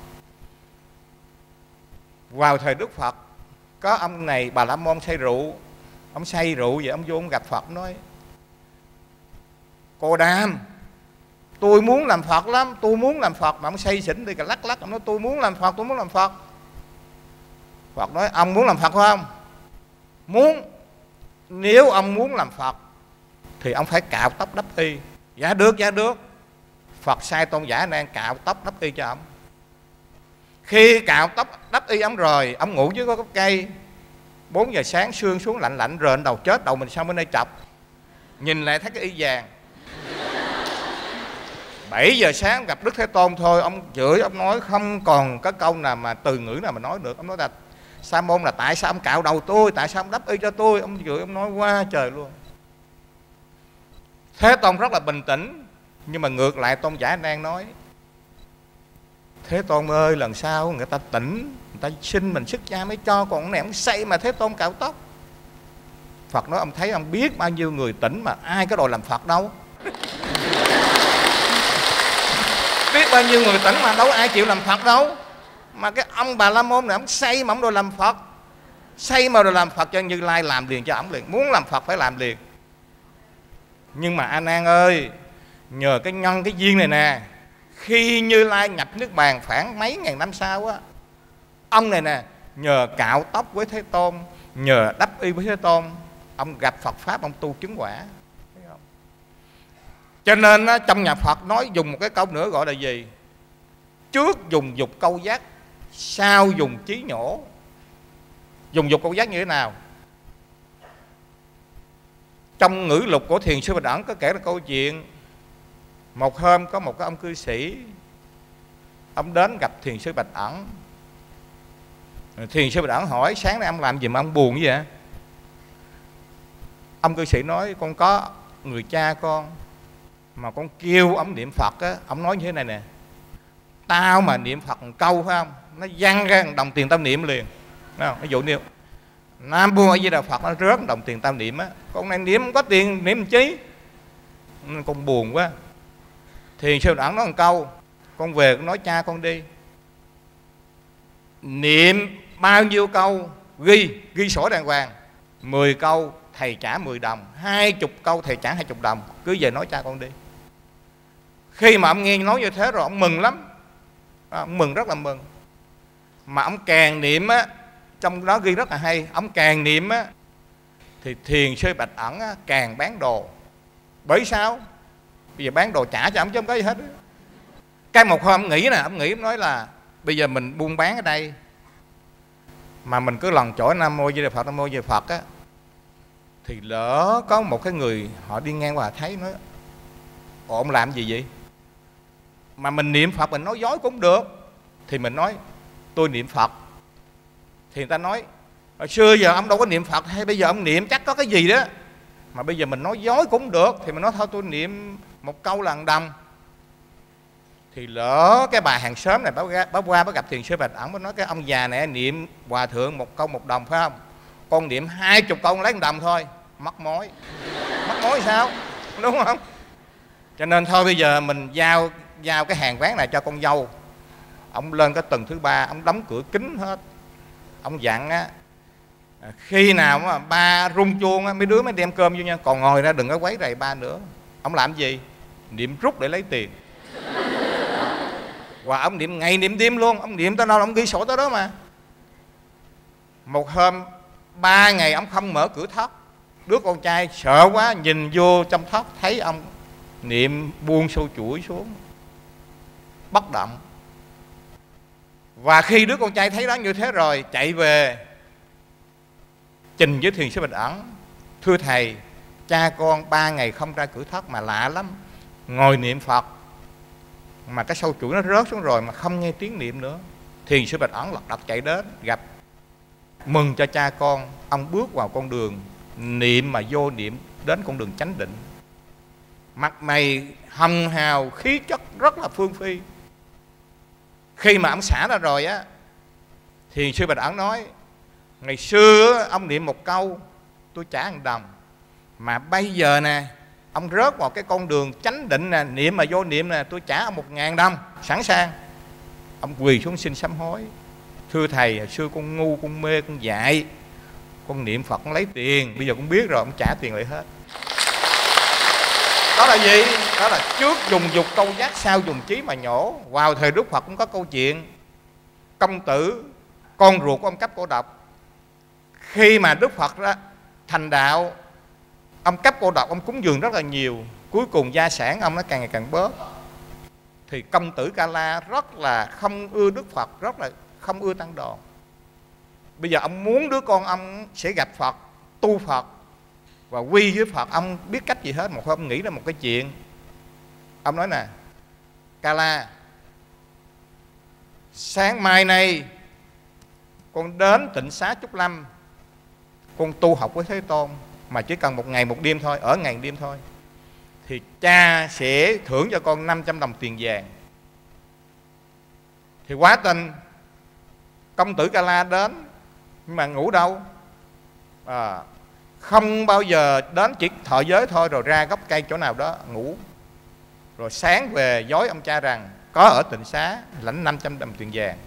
Vào thời Đức Phật có ông này Bà La Môn say rượu, ông say rượu vậy ông vô ông gặp Phật nói: Cô Đàm, tôi muốn làm Phật lắm, tôi muốn làm Phật. Mà ông say xỉn đi cả lắc lắc, ông nói tôi muốn làm Phật, tôi muốn làm Phật. Phật nói: Ông muốn làm Phật không? Muốn. Nếu ông muốn làm Phật thì ông phải cạo tóc đắp y. Dạ được, dạ được. Phật sai Tôn giả Nan cạo tóc đắp y cho ông. Khi cạo tóc đắp y ông rồi, ông ngủ dưới có gốc cây. 4 giờ sáng sương xuống lạnh lạnh, rền đầu chết, đầu mình sao bên đây chọc, nhìn lại thấy cái y vàng. 7 giờ sáng gặp Đức Thế Tôn thôi, ông chửi, ông nói không còn cái câu nào mà từ ngữ nào mà nói được. Ông nói là Sa môn là tại sao ông cạo đầu tôi, tại sao ông đắp y cho tôi? Ông chửi, ông nói quá trời luôn. Thế Tôn rất là bình tĩnh, nhưng mà ngược lại Tôn giả đang nói: Thế Tôn ơi, lần sau người ta tỉnh, người ta xin mình xuất gia mới cho, còn ông này ông say mà Thế Tôn cạo tóc. Phật nói: Ông thấy ông biết bao nhiêu người tỉnh mà ai có đòi làm Phật đâu. Biết bao nhiêu người tỉnh mà đâu ai chịu làm Phật đâu. Mà cái ông Bà La Môn này ông say mà ông đòi làm Phật, say mà đòi làm Phật cho Như Lai làm liền cho ổng liền. Muốn làm Phật phải làm liền. Nhưng mà A Nan ơi, nhờ cái nhân cái duyên này nè, khi Như Lai nhập nước bàn khoảng mấy ngàn năm sau á, ông này nè nhờ cạo tóc với Thế Tôn, nhờ đắp y với Thế Tôn, ông gặp Phật pháp, ông tu chứng quả. Cho nên á, trong nhà Phật nói dùng một cái câu nữa gọi là gì? Trước dùng dục câu giác, sau dùng trí nhổ. Dùng dục câu giác như thế nào? Trong Ngữ Lục của Thiền sư Bạch Ẩn có kể là câu chuyện một hôm có một cái ông cư sĩ, ông đến gặp Thiền sư Bạch Ẩn. Thiền sư Bạch Ẩn hỏi: Sáng nay ông làm gì mà ông buồn vậy? Ông cư sĩ nói: Con có người cha con mà con kêu ông niệm Phật á, ông nói như thế này nè: Tao mà niệm Phật một câu phải không, nó văng ra đồng tiền tao niệm liền. Ví dụ như Nam Mô A Di Đà Phật, nó rớt đồng tiền tao niệm á. Con này niệm không có tiền niệm chí, con buồn quá. Thiền sư Đẳng nói một câu: Con về con nói cha con đi, niệm bao nhiêu câu ghi sổ đàng hoàng. 10 câu thầy trả 10 đồng, 20 câu thầy trả 20 đồng, cứ về nói cha con đi. Khi mà ông nghe nói như thế rồi ông mừng lắm, ông mừng rất là mừng. Mà ông càng niệm á, trong đó ghi rất là hay, ông càng niệm á thì Thiền sư Bạch Ẩn á, càng bán đồ. Bởi sao? Bây giờ bán đồ trả cho ông chứ không có gì hết. Cái một hôm ông nghĩ nè, ông nghĩ, ông nói là bây giờ mình buôn bán ở đây mà mình cứ lần chổi Nam Mô A Di Đà Phật, Nam Mô A Di Đà Phật á, thì lỡ có một cái người họ đi ngang qua họ thấy, nói: Ông làm gì vậy? Mà mình niệm Phật mình nói dối cũng được, thì mình nói tôi niệm Phật. Thì người ta nói: Hồi xưa giờ ông đâu có niệm Phật, hay bây giờ ông niệm chắc có cái gì đó. Mà bây giờ mình nói dối cũng được, thì mình nói thôi tôi niệm một câu là đồng. Thì lỡ cái bà hàng xóm này báo qua báo gặp Thiền sư Bạch Ẩn, mới nói: Cái ông già này niệm hòa thượng một câu 1 đồng phải không, con niệm 20 câu lấy 1 đồng thôi. Mắc mối. Mắc mối sao, đúng không? Cho nên thôi bây giờ mình giao cái hàng quán này cho con dâu. Ông lên cái tầng thứ 3, ông đóng cửa kín hết. Ông dặn á, khi nào mà ba rung chuông á, mấy đứa mới đem cơm vô nha, còn ngồi ra đừng có quấy rầy ba nữa. Ông làm gì? Niệm rút để lấy tiền. Và ông niệm ngày niệm đêm luôn, ông niệm tới đâu ông ghi sổ tới đó mà. Một hôm 3 ngày ông không mở cửa thóc. Đứa con trai sợ quá, nhìn vô trong thóc thấy ông niệm, buông xô chuỗi xuống bất động. Và khi đứa con trai thấy đó như thế rồi chạy về trình với Thiền sư Bạch Ẩn: Thưa thầy, cha con 3 ngày không ra cửa thất mà lạ lắm, ngồi niệm Phật mà cái sâu chuỗi nó rớt xuống rồi mà không nghe tiếng niệm nữa. Thiền sư Bạch Ẩn lật đật chạy đến gặp, mừng cho cha con. Ông bước vào con đường niệm mà vô niệm đến con đường chánh định. mặt mày hồng hào, khí chất rất là phương phi. Khi mà ông xả ra rồi á, Thiền sư Bạch Ẩn nói, ngày xưa ông niệm một câu tôi trả 1 đồng, mà bây giờ nè ông rớt vào cái con đường chánh định nè, niệm mà vô niệm nè, tôi trả ông 1000 đồng sẵn sàng. Ông quỳ xuống xin sám hối, thưa thầy, hồi xưa con ngu, con mê, con dại, con niệm Phật con lấy tiền, bây giờ con biết rồi, ông trả tiền lại hết. Đó là gì? Đó là trước dùng dục câu giác, sau dùng trí mà nhổ. Vào thời Đức Phật cũng có câu chuyện công tử, con ruột của ông Cấp Cô Độc. Khi mà Đức Phật đó, thành đạo, ông Cấp Cô Độc ông cúng dường rất là nhiều, cuối cùng gia sản ông nó càng ngày càng bớt. Thì công tử Ca La rất là không ưa Đức Phật, rất là không ưa tăng đoàn. Bây giờ ông muốn đứa con ông sẽ gặp Phật, tu Phật và quy với Phật, ông biết cách gì hết. Một hôm ông nghĩ ra một cái chuyện, ông nói nè, Ca La, sáng mai nay con đến tịnh xá Trúc Lâm, con tu học với Thế Tôn, mà chỉ cần 1 ngày 1 đêm thôi, ở ngày đêm thôi, thì cha sẽ thưởng cho con 500 đồng tiền vàng. Thì quá tình công tử Ca La đến, nhưng mà ngủ đâu, không bao giờ đến, chỉ thọ giới thôi, rồi ra gốc cây chỗ nào đó ngủ. Rồi sáng về dối ông cha rằng có ở tịnh xá, lãnh 500 đồng tiền vàng.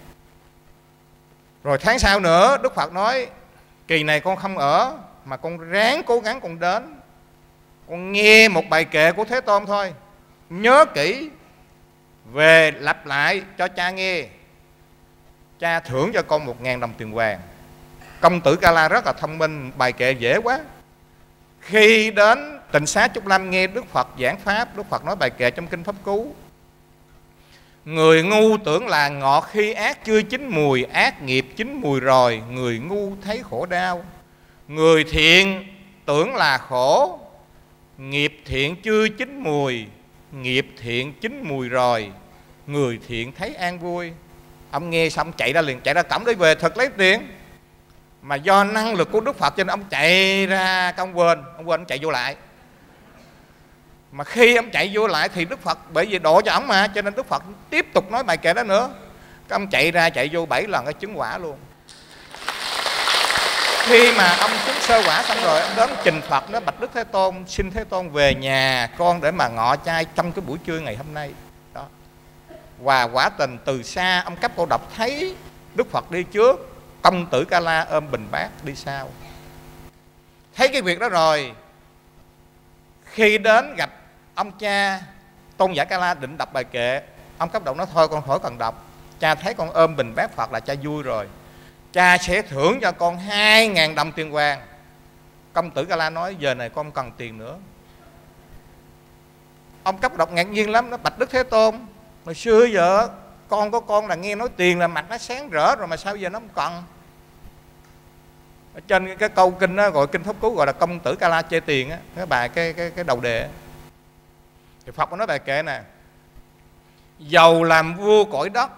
Rồi tháng sau nữa Đức Phật nói, kỳ này con không ở, mà con ráng cố gắng con đến, con nghe một bài kệ của Thế Tôn thôi, nhớ kỹ, về lặp lại cho cha nghe, cha thưởng cho con 1000 đồng tiền vàng. Công tử Ca La rất là thông minh, bài kệ dễ quá. Khi đến tịnh xá Trúc Lâm nghe Đức Phật giảng pháp, Đức Phật nói bài kệ trong Kinh Pháp Cú: người ngu tưởng là ngọt khi ác chưa chín mùi, ác nghiệp chín mùi rồi, người ngu thấy khổ đau. Người thiện tưởng là khổ, nghiệp thiện chưa chín mùi, nghiệp thiện chín mùi rồi, người thiện thấy an vui. Ông nghe xong chạy ra liền, chạy ra cổng để về thật lấy tiền. Mà do năng lực của Đức Phật cho nên ông chạy ra, ông quên ông chạy vô lại. Mà khi ông chạy vô lại thì Đức Phật, bởi vì độ cho ông mà, cho nên Đức Phật tiếp tục nói bài kệ đó nữa. Cái ông chạy ra chạy vô 7 lần, cái chứng quả luôn. Khi mà ông chứng sơ quả xong rồi, ông đến trình Phật, nói bạch Đức Thế Tôn, xin Thế Tôn về nhà con để mà ngọ trai trong cái buổi trưa ngày hôm nay đó. Và quả tình từ xa ông Cấp Cô Độc thấy Đức Phật đi trước, công tử Ca La ôm bình bát đi sau. Thấy cái việc đó rồi, khi đến gặp ông cha, Tôn giả Ca La định đọc bài kệ, ông Cấp Động nói thôi con khỏi cần đọc, cha thấy con ôm bình bát Phật là cha vui rồi, cha sẽ thưởng cho con 2000 đồng tiền vàng. Công tử Ca La nói giờ này con cần tiền nữa. Ông Cấp Động ngạc nhiên lắm, nó bạch Đức Thế Tôn, hồi xưa giờ con có con là nghe nói tiền là mặt nó sáng rỡ rồi, mà sao giờ nó không cần. Ở trên cái câu kinh đó, gọi Kinh Pháp Cú gọi là công tử Ca La chê tiền á, cái bài cái đầu đề. Thì Phật nói bài kệ nè: dầu làm vua cõi đất,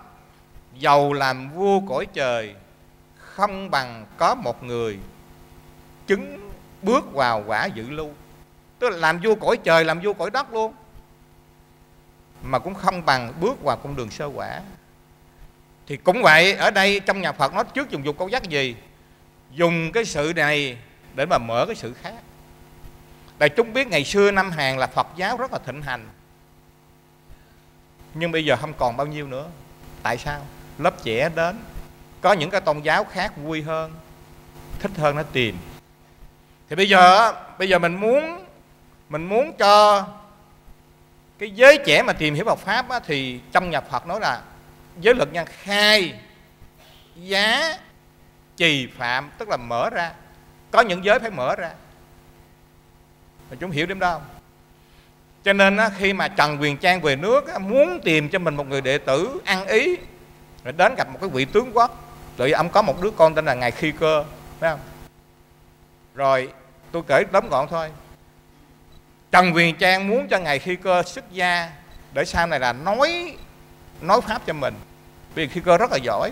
dầu làm vua cõi trời, không bằng có một người chứng bước vào quả dự lưu. Tức là làm vua cõi trời, làm vua cõi đất luôn, mà cũng không bằng bước vào con đường sơ quả. Thì cũng vậy, ở đây trong nhà Phật nói trước dùng dục câu giác gì, dùng cái sự này để mà mở cái sự khác. Đại chúng biết ngày xưa năm Hàn là Phật giáo rất là thịnh hành, nhưng bây giờ không còn bao nhiêu nữa. Tại sao? Lớp trẻ đến, có những cái tôn giáo khác vui hơn, thích hơn, nó tìm. Thì bây giờ mình muốn cho cái giới trẻ mà tìm hiểu Phật pháp á, thì trong nhà Phật nói là giới luật nhân khai giá trì phạm, tức là mở ra. Có những giới phải mở ra, mà chúng hiểu điểm đó không? Cho nên á, khi mà Trần Huyền Trang về nước á, muốn tìm cho mình một người đệ tử ăn ý, rồi đến gặp một cái vị tướng quốc, rồi ông có một đứa con tên là Ngài Khuy Cơ, phải không? Rồi tôi kể tóm gọn thôi, Trần Huyền Trang muốn cho Ngài Khuy Cơ xuất gia để sau này là nói pháp cho mình, vì Khuy Cơ rất là giỏi.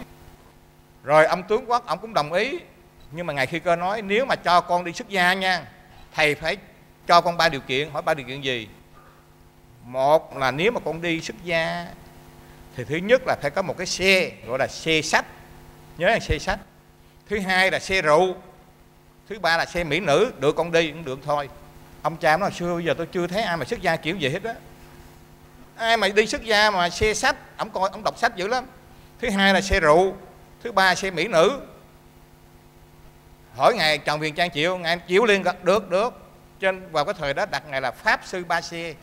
Rồi ông tướng quốc ông cũng đồng ý, nhưng mà Ngài Khuy Cơ nói nếu mà cho con đi xuất gia nha, thầy phải cho con 3 điều kiện. Hỏi 3 điều kiện gì? Một là nếu mà con đi xuất gia thì thứ nhất là phải có một cái xe gọi là xe sách, nhớ là xe sách. Thứ hai là xe rượu. Thứ ba là xe mỹ nữ, được con đi cũng được thôi. Ông cha nói xưa bây giờ tôi chưa thấy ai mà xuất gia kiểu gì hết á. Ai mà đi xuất gia mà xe sách, ông coi ông đọc sách dữ lắm. Thứ hai là xe rượu, thứ ba xe mỹ nữ. Hỏi ngài Trần Huyền Trang chịu, ngài chịu liền, được được. Trên vào cái thời đó đặt ngài là pháp sư Ba Xe.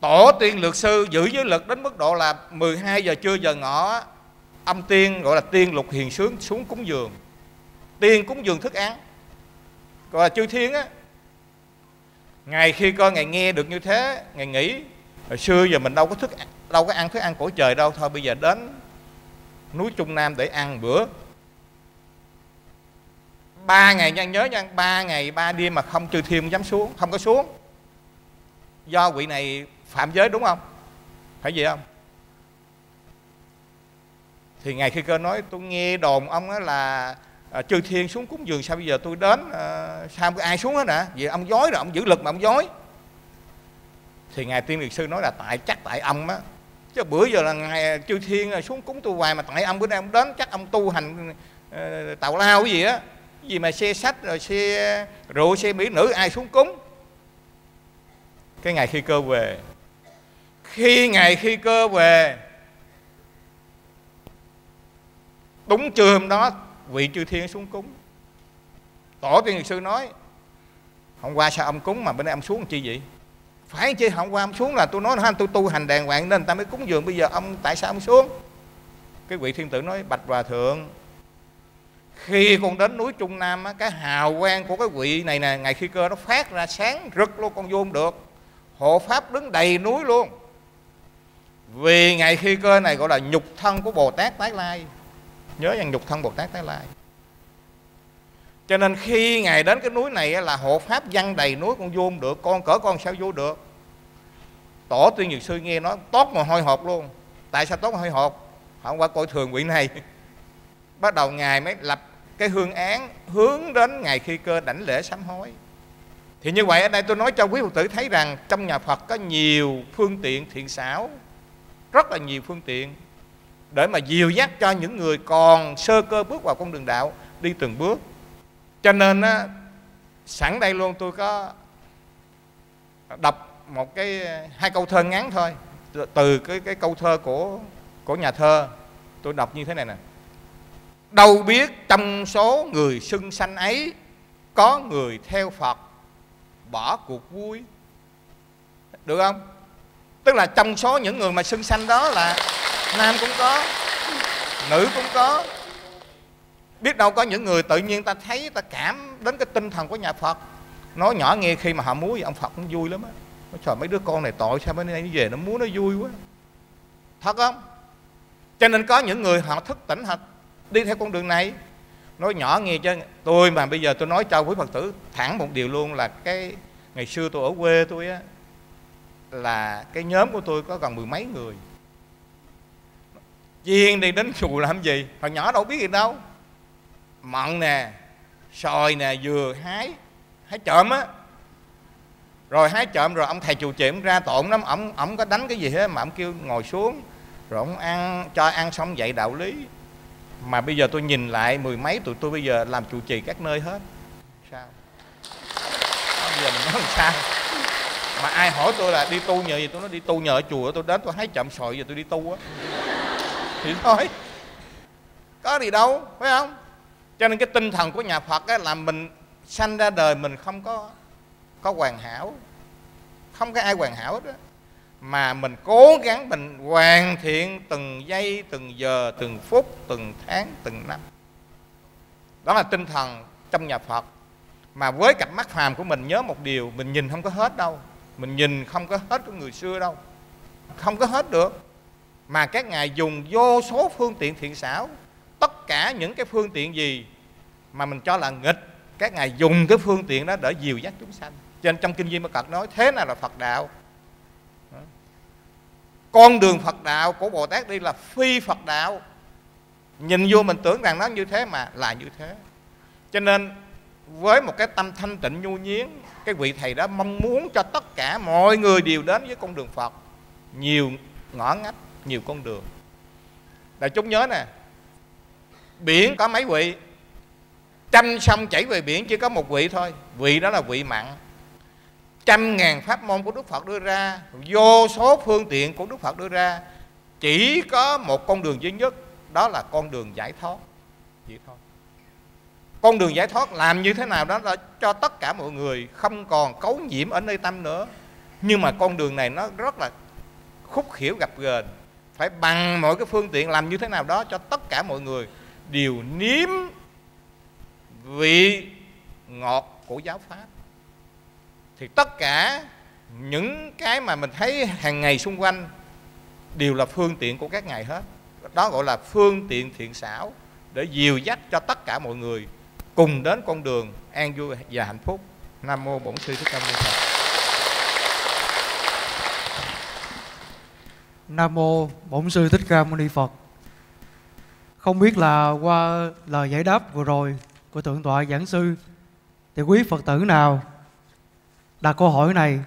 Tổ tiên lược sư giữ giới lực đến mức độ là 12 giờ trưa giờ ngọ, âm tiên gọi là tiên lục hiền sướng xuống cúng dường. Tiên cúng dường thức ăn, gọi là chư thiên á. Ngài khi coi ngài nghe được như thế, ngài nghĩ hồi xưa giờ mình đâu có ăn thức ăn của trời đâu, thôi bây giờ đến núi Trung Nam để ăn bữa. 3 ngày nha, nhớ nha, 3 ngày 3 đêm mà không, chư thiên dám xuống, không có xuống. Do quỷ này phạm giới đúng không? Phải vậy không? Thì ngài Khuy Cơ nói tôi nghe đồn ông đó là chư thiên xuống cúng dường, sao bây giờ tôi đến sao có ai xuống hết hả? Vì ông dối rồi, ông giữ lực mà ông dối. Thì ngài tiên liệt sư nói là chắc tại ông á, chứ bữa giờ là ngài chư thiên xuống cúng tôi hoài mà tại ông bữa nay ông đến chắc ông tu hành tào lao cái gì á, gì mà xe sách rồi xe rượu xe mỹ nữ ai xuống cúng. Cái ngài Khuy Cơ về, khi ngài Khuy Cơ về đúng trưa hôm đó vị chư thiên xuống cúng. Tổ tiên liệt sư nói hôm qua sao ông cúng mà bữa nay ông xuống chi vậy? Phải chi hôm qua ông xuống là tôi nói là tôi tu hành đàng hoàng nên người ta mới cúng dường, bây giờ ông tại sao ông xuống? Cái vị thiên tử nói bạch hòa thượng, khi con đến núi Trung Nam á, cái hào quang của cái vị này nè, ngài Khuy Cơ nó phát ra sáng rực luôn, con vô không được. Hộ pháp đứng đầy núi luôn. Vì ngài Khuy Cơ này gọi là nhục thân của Bồ Tát Tái Lai. Nhớ rằng nhục thân Bồ Tát Tái Lai. Cho nên khi ngài đến cái núi này á, là hộ pháp văng đầy núi, con vô không được, con cỡ con sao vô được. Tổ tiên dược sư nghe nói tốt mà hôi hộp luôn. Tại sao tốt mà hôi hộp? Không qua coi thường vị này. Bắt đầu ngài mới lập cái hương án hướng đến ngài Khuy Cơ đảnh lễ sám hối. Thì như vậy ở đây tôi nói cho quý Phật tử thấy rằng trong nhà Phật có nhiều phương tiện thiện xảo, rất là nhiều phương tiện để mà dìu dắt cho những người còn sơ cơ bước vào con đường đạo đi từng bước. Cho nên á, sẵn đây luôn tôi có đọc một cái 2 câu thơ ngắn thôi, từ cái câu thơ của nhà thơ. Tôi đọc như thế này nè: đâu biết trong số người xưng sanh ấy có người theo Phật bỏ cuộc vui. Được không? Tức là trong số những người mà xưng sanh đó là nam cũng có, nữ cũng có. Biết đâu có những người tự nhiên ta thấy, ta cảm đến cái tinh thần của nhà Phật. Nói nhỏ nghe khi mà họ múa ông Phật cũng vui lắm á. Nói trời mấy đứa con này tội sao bữa nay nó về nó múa nó vui quá. Thật không? Cho nên có những người họ thức tỉnh, họ đi theo con đường này. Nói nhỏ nghe chứ tôi mà bây giờ tôi nói cho quý Phật tử thẳng một điều luôn là cái ngày xưa tôi ở quê tôi á, là cái nhóm của tôi có gần 10 mấy người. Chiên đi đến chùa làm gì? Hồi nhỏ đâu biết gì đâu. Mận nè, sòi nè, dừa hái trộm á. Rồi hái trộm rồi ông thầy chùa chiệm ra tổn lắm, ổng có đánh cái gì hết mà ổng kêu ngồi xuống rồi ổng ăn, cho ăn xong dạy đạo lý. Mà bây giờ tôi nhìn lại 10 mấy tụi tôi bây giờ làm trụ trì các nơi hết. Sao? Đó, bây giờ mình nói sao? Mà ai hỏi tôi là đi tu nhờ gì, tôi nói đi tu nhờ ở chùa, tôi đến tôi hái trộm sòi giờ tôi đi tu á. Thì thôi, có gì đâu, phải không? Cho nên cái tinh thần của nhà Phật á, là mình sanh ra đời mình không có hoàn hảo. Không có ai hoàn hảo hết á. Mà mình cố gắng mình hoàn thiện từng giây, từng giờ, từng phút, từng tháng, từng năm. Đó là tinh thần trong nhà Phật. Mà với cặp mắt phàm của mình nhớ một điều, mình nhìn không có hết đâu. Mình nhìn không có hết của người xưa đâu. Không có hết được. Mà các ngài dùng vô số phương tiện thiện xảo. Tất cả những cái phương tiện gì mà mình cho là nghịch, các ngài dùng cái phương tiện đó để dìu dắt chúng sanh. Cho nên trong Kinh Duy Ma Cật nói thế nào là Phật đạo. Con đường Phật đạo của Bồ Tát đi là phi Phật đạo. Nhìn vô mình tưởng rằng nó như thế mà là như thế. Cho nên với một cái tâm thanh tịnh nhu nhiến, cái vị thầy đó mong muốn cho tất cả mọi người đều đến với con đường Phật, nhiều ngõ ngách, nhiều con đường. Đại chúng nhớ nè, biển có mấy vị? Trăm sông chảy về biển chỉ có một vị thôi, vị đó là vị mặn. Trăm ngàn pháp môn của Đức Phật đưa ra, vô số phương tiện của Đức Phật đưa ra, chỉ có một con đường duy nhất, đó là con đường giải thoát. Vậy thôi. Con đường giải thoát làm như thế nào đó là cho tất cả mọi người không còn cấu nhiễm ở nơi tâm nữa. Nhưng mà con đường này nó rất là khúc khiểu gập ghềnh, phải bằng mọi cái phương tiện làm như thế nào đó cho tất cả mọi người đều nếm vị ngọt của giáo pháp. Thì tất cả những cái mà mình thấy hàng ngày xung quanh đều là phương tiện của các ngài hết. Đó gọi là phương tiện thiện xảo để dìu dắt cho tất cả mọi người cùng đến con đường an vui và hạnh phúc. Nam mô Bổn Sư Thích Ca Mâu Ni Phật. Nam mô Bổn Sư Thích Ca Mâu Ni Phật. Không biết là qua lời giải đáp vừa rồi của Thượng tọa giảng sư thì quý Phật tử nào đặt câu hỏi này,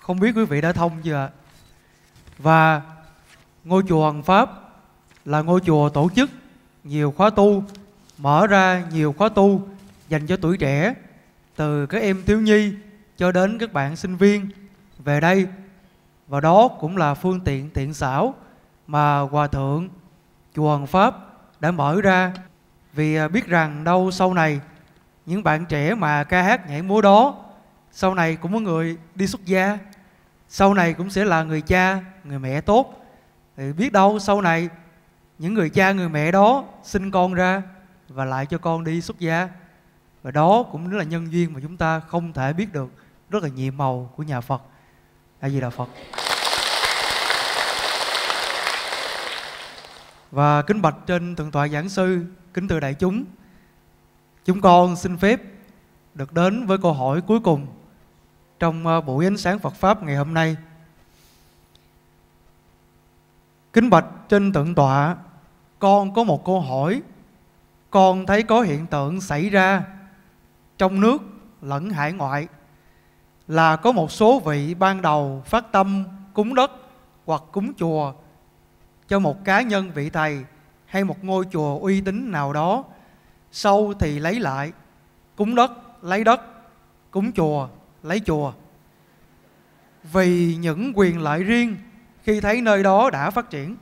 không biết quý vị đã thông chưa ạ? Và ngôi chùa Hoằng Pháp là ngôi chùa tổ chức nhiều khóa tu, mở ra nhiều khóa tu dành cho tuổi trẻ, từ các em thiếu nhi cho đến các bạn sinh viên về đây. Và đó cũng là phương tiện tiện xảo mà Hòa Thượng Chùa Hoằng Pháp đã mở ra, vì biết rằng đâu sau này những bạn trẻ mà ca hát nhảy múa đó sau này cũng có người đi xuất gia, sau này cũng sẽ là người cha, người mẹ tốt. Thì biết đâu sau này những người cha, người mẹ đó sinh con ra và lại cho con đi xuất gia. Và đó cũng là nhân duyên mà chúng ta không thể biết được, rất là nhiệm màu của nhà Phật. A Di Đà Phật. Và kính bạch trên Thượng tọa giảng sư, kính thưa đại chúng, chúng con xin phép được đến với câu hỏi cuối cùng trong buổi ánh sáng Phật Pháp ngày hôm nay. Kính bạch trên Thượng tọa, con có một câu hỏi. Con thấy có hiện tượng xảy ra trong nước lẫn hải ngoại là có một số vị ban đầu phát tâm cúng đất hoặc cúng chùa cho một cá nhân vị thầy hay một ngôi chùa uy tín nào đó, sau thì lấy lại cúng đất lấy đất, cúng chùa lấy chùa, vì những quyền lợi riêng khi thấy nơi đó đã phát triển.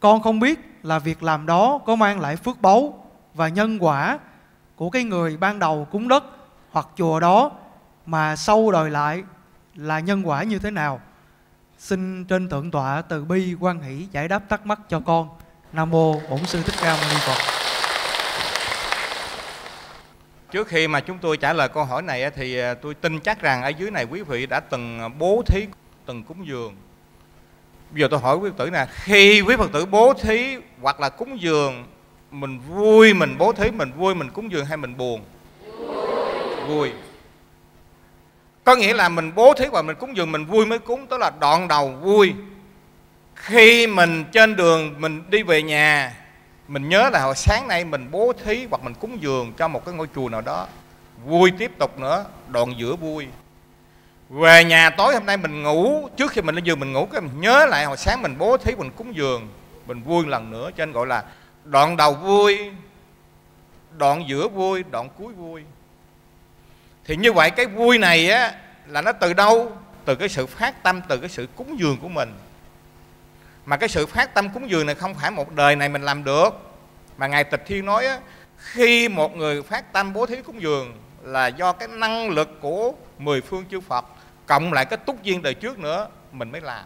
Con không biết là việc làm đó có mang lại phước báu và nhân quả của cái người ban đầu cúng đất hoặc chùa đó mà sau đời lại là nhân quả như thế nào. Xin trên Thượng tọa từ bi quan hỷ giải đáp thắc mắc cho con. Nam mô Bổn Sư Thích Ca Mâu Ni Phật. Trước khi mà chúng tôi trả lời câu hỏi này thì tôi tin chắc rằng ở dưới này quý vị đã từng bố thí, từng cúng dường. Bây giờ tôi hỏi quý Phật tử nè, khi quý Phật tử bố thí hoặc là cúng dường, mình vui mình bố thí, mình vui mình cúng dường hay mình buồn? Vui. Có nghĩa là mình bố thí và mình cúng dường mình vui mới cúng, tức là đoạn đầu vui. Khi mình trên đường mình đi về nhà, mình nhớ là hồi sáng nay mình bố thí hoặc mình cúng dường cho một cái ngôi chùa nào đó, vui tiếp tục nữa, đoạn giữa vui. Về nhà tối hôm nay mình ngủ, trước khi mình lên giường mình ngủ, cái mình nhớ lại hồi sáng mình bố thí, mình cúng dường, mình vui lần nữa. Cho nên gọi là đoạn đầu vui, đoạn giữa vui, đoạn cuối vui. Thì như vậy cái vui này á, là nó từ đâu? Từ cái sự phát tâm, từ cái sự cúng dường của mình. Mà cái sự phát tâm cúng dường này không phải một đời này mình làm được. Mà Ngài Tịch Thiên nói á, khi một người phát tâm bố thí cúng dường là do cái năng lực của 10 phương chư Phật cộng lại cái túc duyên đời trước nữa mình mới làm.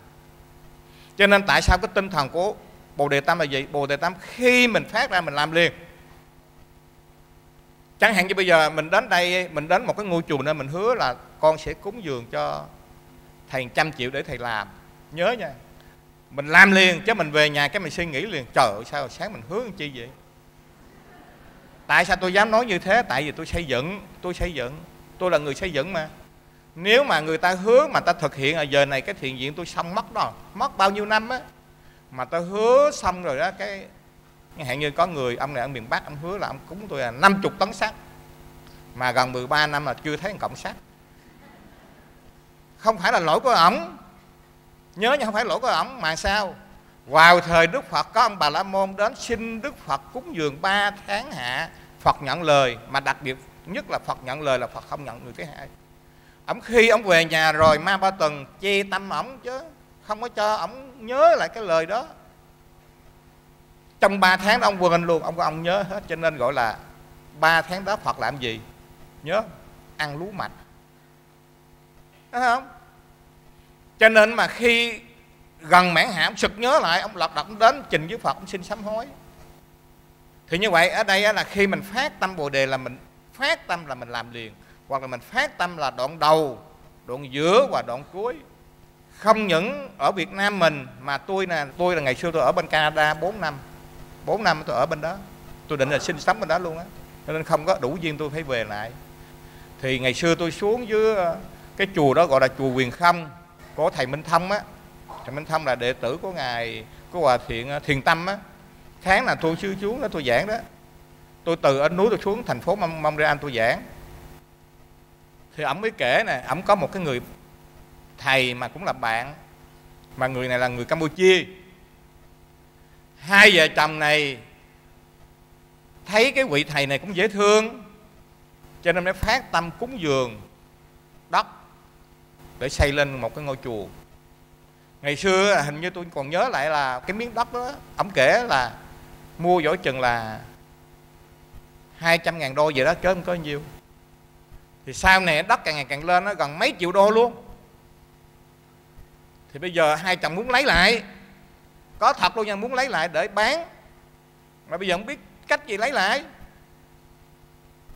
Cho nên tại sao cái tinh thần của Bồ Đề Tâm là gì? Bồ Đề Tâm khi mình phát ra mình làm liền. Chẳng hạn như bây giờ mình đến đây, mình đến một cái ngôi chùa nơi mình hứa là con sẽ cúng dường cho thầy 100 triệu để thầy làm. Nhớ nha, mình làm liền, chứ mình về nhà cái mình suy nghĩ liền, trời ơi sao sáng mình hứa làm chi vậy. Tại sao tôi dám nói như thế? Tại vì tôi xây dựng, tôi là người xây dựng mà. Nếu mà người ta hứa mà ta thực hiện ở giờ này cái thiền viện tôi xong mất đó, mất bao nhiêu năm á. Mà ta hứa xong rồi đó, cái hạn như có người, ông này ở miền Bắc, ông hứa là ông cúng tôi là 50 tấn sắt. mà gần 13 năm là chưa thấy một cọng sắt. Không phải là lỗi của ổng, nhớ như không phải lỗi của ổng, mà sao? Vào thời Đức Phật có ông Bà La Môn đến xin Đức Phật cúng dường 3 tháng hạ, Phật nhận lời, mà đặc biệt nhất là Phật nhận lời là Phật không nhận người thứ hai. Ổng khi ổng về nhà rồi Ma Ba Tuần che tâm ổng chứ không có cho ổng nhớ lại cái lời đó. Trong 3 tháng đó ông quên luôn, ông nhớ hết, cho nên gọi là 3 tháng đó Phật làm gì? Nhớ ăn lúa mạch. Thấy không? Cho nên mà khi gần mãn hạ ông sực nhớ lại, ông lật đật đến trình với Phật, ông xin sám hối. Thì như vậy ở đây là khi mình phát tâm Bồ Đề là mình phát tâm là mình làm liền, hoặc là mình phát tâm là đoạn đầu, đoạn giữa và đoạn cuối. Không những ở Việt Nam mình mà tôi là ngày xưa tôi ở bên Canada 4 năm. 4 năm tôi ở bên đó. Tôi định là sinh sống bên đó luôn á. Cho nên không có đủ duyên tôi phải về lại. Thì ngày xưa tôi xuống dưới cái chùa đó gọi là chùa Huyền Khâm của thầy Minh Thông á. Thầy Minh Thông là đệ tử của ngài của Hòa Thượng Thiện Tâm á. Tháng là tôi sư xuống đó tôi giảng đó. Tôi từ ở núi tôi xuống thành phố Montreal tôi giảng. Thì ổng mới kể nè, ổng có một cái người thầy mà cũng là bạn, mà người này là người Campuchia. Hai vợ chồng này thấy cái vị thầy này cũng dễ thương, cho nên mới phát tâm cúng dường đất để xây lên một cái ngôi chùa. Ngày xưa hình như tôi còn nhớ lại là cái miếng đất đó, ổng kể là mua giỏi chừng là 200.000 đô vậy đó, chứ không có nhiều. Thì sau này đất càng ngày càng lên, nó gần mấy triệu đô luôn. Thì bây giờ hai chồng muốn lấy lại, có thật luôn nha, muốn lấy lại để bán. Mà bây giờ không biết cách gì lấy lại.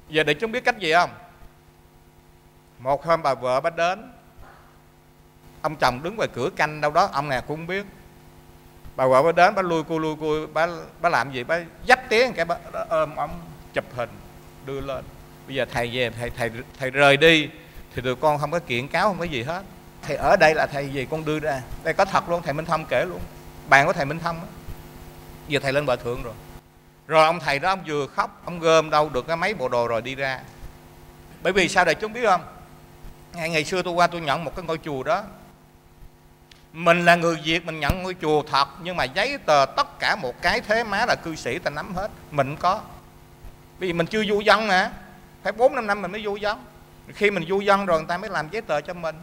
Giờ để chúng biết cách gì không? Một hôm bà vợ bà đến, ông chồng đứng ngoài cửa canh đâu đó, ông này cũng không biết. Bà vợ bà đến, bà lui cui, bà làm gì, bà dắt tiếng cái bà ôm ông chụp hình đưa lên. Bây giờ thầy về, thầy rời đi thì tụi con không có kiện cáo, không có gì hết. Thầy ở đây là thầy gì con đưa ra. Đây có thật luôn, thầy Minh Thông kể luôn. Bạn của thầy Minh Thông đó. Giờ thầy lên bờ thượng rồi. Rồi ông thầy đó ông vừa khóc, ông gom đâu được cái mấy bộ đồ rồi đi ra. Bởi vì sao để chúng biết không? Ngày xưa tôi qua tôi nhận một cái ngôi chùa đó. Mình là người Việt mình nhận ngôi chùa thật, nhưng mà giấy tờ tất cả một cái thế má là cư sĩ ta nắm hết. Mình không có. Vì mình chưa vô dân nè. Phải 4-5 năm mình mới vô dân. Khi mình vô dân rồi người ta mới làm giấy tờ cho mình.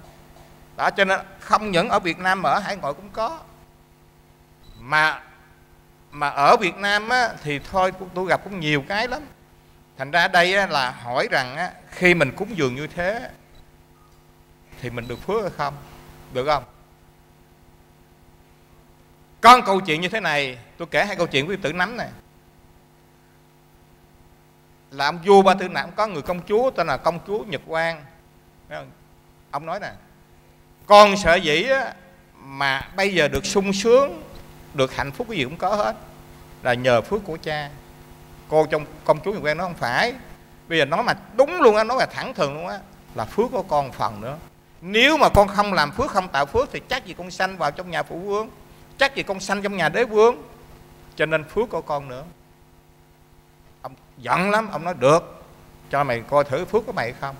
Đó, cho nên không những ở Việt Nam mà ở hải ngoại cũng có. Mà ở Việt Nam á, thì thôi tôi gặp cũng nhiều cái lắm. Thành ra đây á, là hỏi rằng á, khi mình cúng dường như thế thì mình được phước hay không? Được không? Có một câu chuyện như thế này. Tôi kể hai câu chuyện quý vị tự nắm nè. Là ông vua Ba Tư Nạc có người công chúa tên là công chúa Nhật Quang. Ông nói nè, con sở dĩ á, mà bây giờ được sung sướng, được hạnh phúc cái gì cũng có hết là nhờ phước của cha. Cô trong công chúa Nhật Quang nó không phải. Bây giờ nói mà đúng luôn á, nói là thẳng thừng luôn á, là phước của con phần nữa. Nếu mà con không làm phước, không tạo phước thì chắc gì con sanh vào trong nhà phụ vương, chắc gì con sanh trong nhà đế vương. Cho nên phước của con nữa. Ông giận lắm, ông nói được, cho mày coi thử phước của mày không.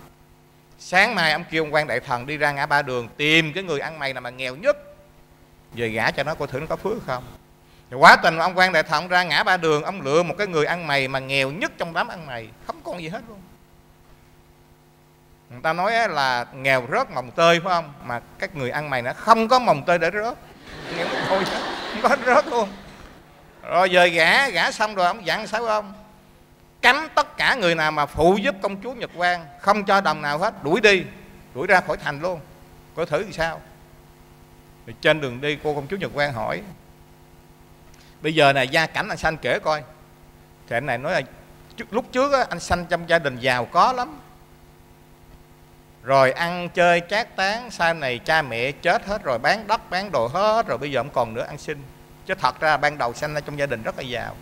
Sáng mai ông kêu ông quan đại thần đi ra ngã ba đường tìm cái người ăn mày là mà nghèo nhất, về gả cho nó coi thử nó có phước không. Thì quá tình ông quan đại thần ra ngã ba đường, ông lựa một cái người ăn mày mà nghèo nhất trong đám ăn mày, không còn gì hết luôn. Người ta nói là nghèo rớt mồng tơi phải không, mà các người ăn mày nó không có mồng tơi để rớt, nghèo thôi không có rớt luôn. Rồi về gả xong rồi ông dặn sao không? Cấm tất cả người nào mà phụ giúp công chúa Nhật Quang, không cho đồng nào hết, đuổi đi, đuổi ra khỏi thành luôn. Coi thử thì sao. Thì trên đường đi cô công chúa Nhật Quang hỏi, bây giờ này gia cảnh anh sanh kể coi. Thì anh này nói là lúc trước á, anh sanh trong gia đình giàu có lắm, rồi ăn chơi trác tán, sau này cha mẹ chết hết rồi, bán đất bán đồ hết rồi, bây giờ không còn nữa ăn xin. Chứ thật ra ban đầu sanh ra trong gia đình rất là giàu.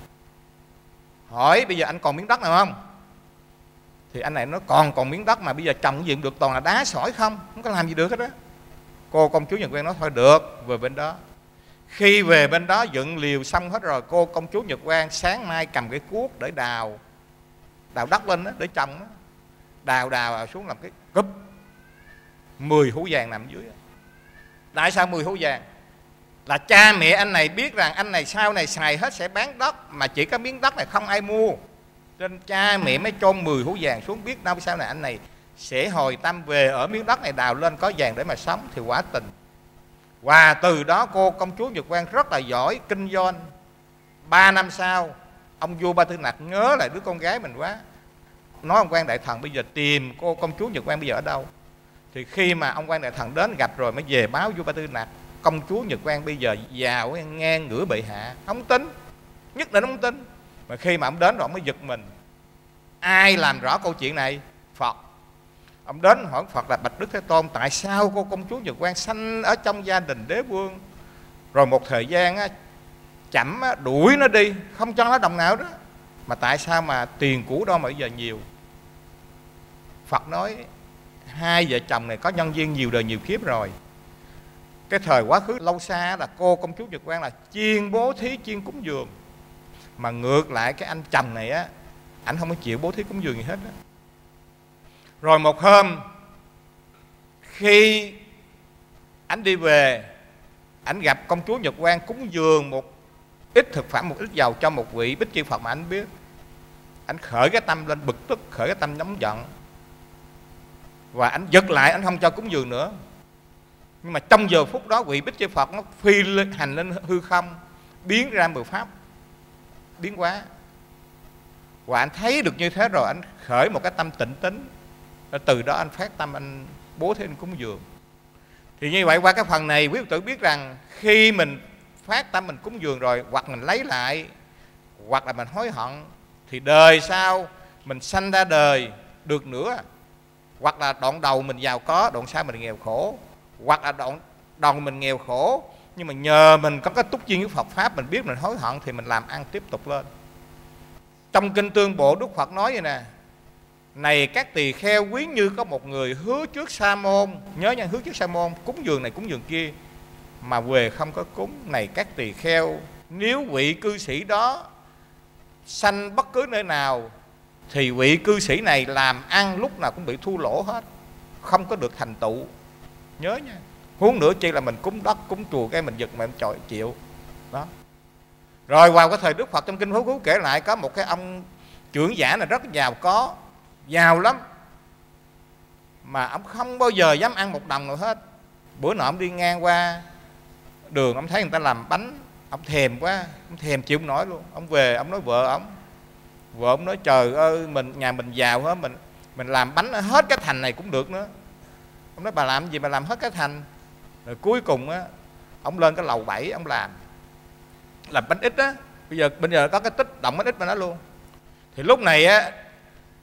Hỏi bây giờ anh còn miếng đất nào không? Thì anh này nó còn miếng đất mà bây giờ trồng gì cũng được, toàn là đá sỏi không có làm gì được hết đó. Cô công chúa Nhật Quang nói thôi được, về bên đó. Khi về bên đó dựng liều xong hết rồi, cô công chúa Nhật Quang sáng mai cầm cái cuốc để đào đất lên đó, để trồng đó. đào đào xuống làm cái cúp 10 hũ vàng nằm dưới. Tại sao 10 hũ vàng? Là cha mẹ anh này biết rằng anh này sau này xài hết sẽ bán đất, mà chỉ có miếng đất này không ai mua, nên cha mẹ mới cho 10 hũ vàng xuống, biết đâu sau này anh này sẽ hồi tâm về ở miếng đất này đào lên có vàng để mà sống. Thì quả tình, và từ đó cô công chúa Nhật Quang rất là giỏi kinh doanh. 3 năm sau, ông vua Ba Tư Nạc nhớ lại đứa con gái mình quá, nói ông quan đại thần bây giờ tìm cô công chúa Nhật Quang bây giờ ở đâu. Thì khi mà ông quan đại thần đến gặp rồi mới về báo vua Ba Tư Nạc, công chúa Nhật Quang bây giờ giàu ngang ngửa bệ hạ. Ông tính, nhất định ông tính. Mà khi mà ông đến rồi ông mới giật mình. Ai làm rõ câu chuyện này? Phật. Ông đến hỏi Phật là Bạch Đức Thế Tôn, tại sao cô công chúa Nhật Quang sanh ở trong gia đình đế vương, rồi một thời gian á, chậm á, đuổi nó đi, không cho nó đồng nào đó, mà tại sao mà tiền cũ đó mà bây giờ nhiều? Phật nói hai vợ chồng này có nhân duyên nhiều đời nhiều kiếp rồi. Cái thời quá khứ lâu xa là cô công chúa Nhật Quang là chuyên bố thí chuyên cúng dường, mà ngược lại cái anh chồng này á, ảnh không có chịu bố thí cúng dường gì hết á. Rồi một hôm khi ảnh đi về, ảnh gặp công chúa Nhật Quang cúng dường một ít thực phẩm, một ít dầu cho một vị Bích Chi Phật mà ảnh biết. Ảnh khởi cái tâm lên bực tức, khởi cái tâm nóng giận, và ảnh giật lại, ảnh không cho cúng dường nữa. Nhưng mà trong giờ phút đó vị Bích Chi Phật nó phi hành lên hư không, biến ra 10 pháp biến hóa. Và anh thấy được như thế rồi, anh khởi một cái tâm tịnh tính. Từ đó anh phát tâm, anh bố thí, anh cúng dường. Thì như vậy qua cái phần này quý Phật tử biết rằng khi mình phát tâm mình cúng dường rồi, hoặc mình lấy lại, hoặc là mình hối hận, thì đời sau mình sanh ra đời được nữa. Hoặc là đoạn đầu mình giàu có, đoạn sau mình nghèo khổ, hoặc là đoạn đầu mình nghèo khổ, nhưng mà nhờ mình có cái túc duyên với Phật Pháp, mình biết mình hối hận thì mình làm ăn tiếp tục lên. Trong Kinh Tương Bộ Đức Phật nói vậy nè: này các tỳ kheo, quý như có một người hứa trước Sa Môn, nhớ nha, hứa trước Sa Môn, cúng dường này cúng dường kia mà về không có cúng. Này các tỳ kheo, nếu vị cư sĩ đó sanh bất cứ nơi nào thì vị cư sĩ này làm ăn lúc nào cũng bị thua lỗ hết, không có được thành tựu. Nhớ nha, huống nữa chi là mình cúng đất cúng chùa cái mình giật mà mình trời chịu đó. Rồi vào cái thời Đức Phật, trong Kinh Phou Khứ kể lại có một cái ông trưởng giả là rất giàu có, giàu lắm, mà ông không bao giờ dám ăn một đồng nào hết. Bữa nọ ông đi ngang qua đường, ông thấy người ta làm bánh, ông thèm quá, ông thèm chịu không nổi luôn. Ông về ông nói vợ ông, vợ ông nói trời ơi, nhà mình giàu hết, mình làm bánh hết cái thành này cũng được nữa. Ông nói bà làm gì mà làm hết cái thành. Rồi cuối cùng á, ông lên cái lầu 7 ông làm bánh ít á. Bây giờ có cái tích động bánh ít mà nó luôn. Thì lúc này á,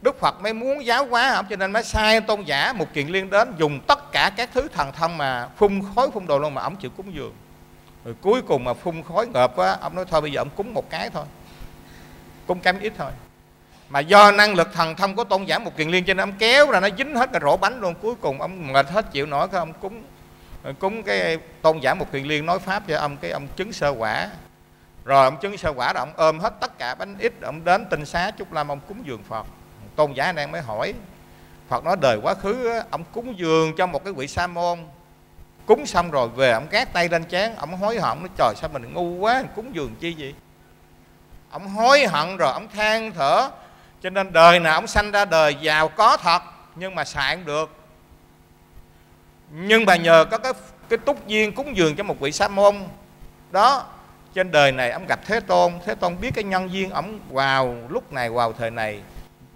Đức Phật mới muốn giáo hóa ông, cho nên mới sai Tôn giả Mục Kiền Liên đến, dùng tất cả các thứ thần thông mà phun khói phun đồ luôn mà ông chịu cúng dường. Rồi cuối cùng mà phun khói ngợp á, ông nói thôi bây giờ ông cúng một cái thôi, cúng cái ít thôi. Mà do năng lực thần thông của Tôn giả Mục Kiền Liên cho nên ông kéo ra nó dính hết cái rổ bánh luôn. Cuối cùng ông mệt hết chịu nổi, ông cúng cái Tôn giả Mục Kiền Liên nói pháp cho ông, cái ông chứng sơ quả. Rồi ông chứng sơ quả rồi ông ôm hết tất cả bánh ít, ông đến Tinh Xá Trúc Lâm ông cúng dường Phật. Tôn giả Nan mới hỏi Phật nói đời quá khứ ông cúng dường cho một cái vị Sa Môn, cúng xong rồi về ông gác tay lên trán, ông hối hận nói trời sao mình ngu quá, cúng dường chi vậy. Ông hối hận rồi ông than thở, cho nên đời nào ông sanh ra đời giàu có thật nhưng mà xài không được. Nhưng mà nhờ có cái túc duyên cúng dường cho một vị Sa Môn đó, trên đời này ông gặp Thế Tôn. Thế Tôn biết cái nhân duyên ông vào lúc này, vào thời này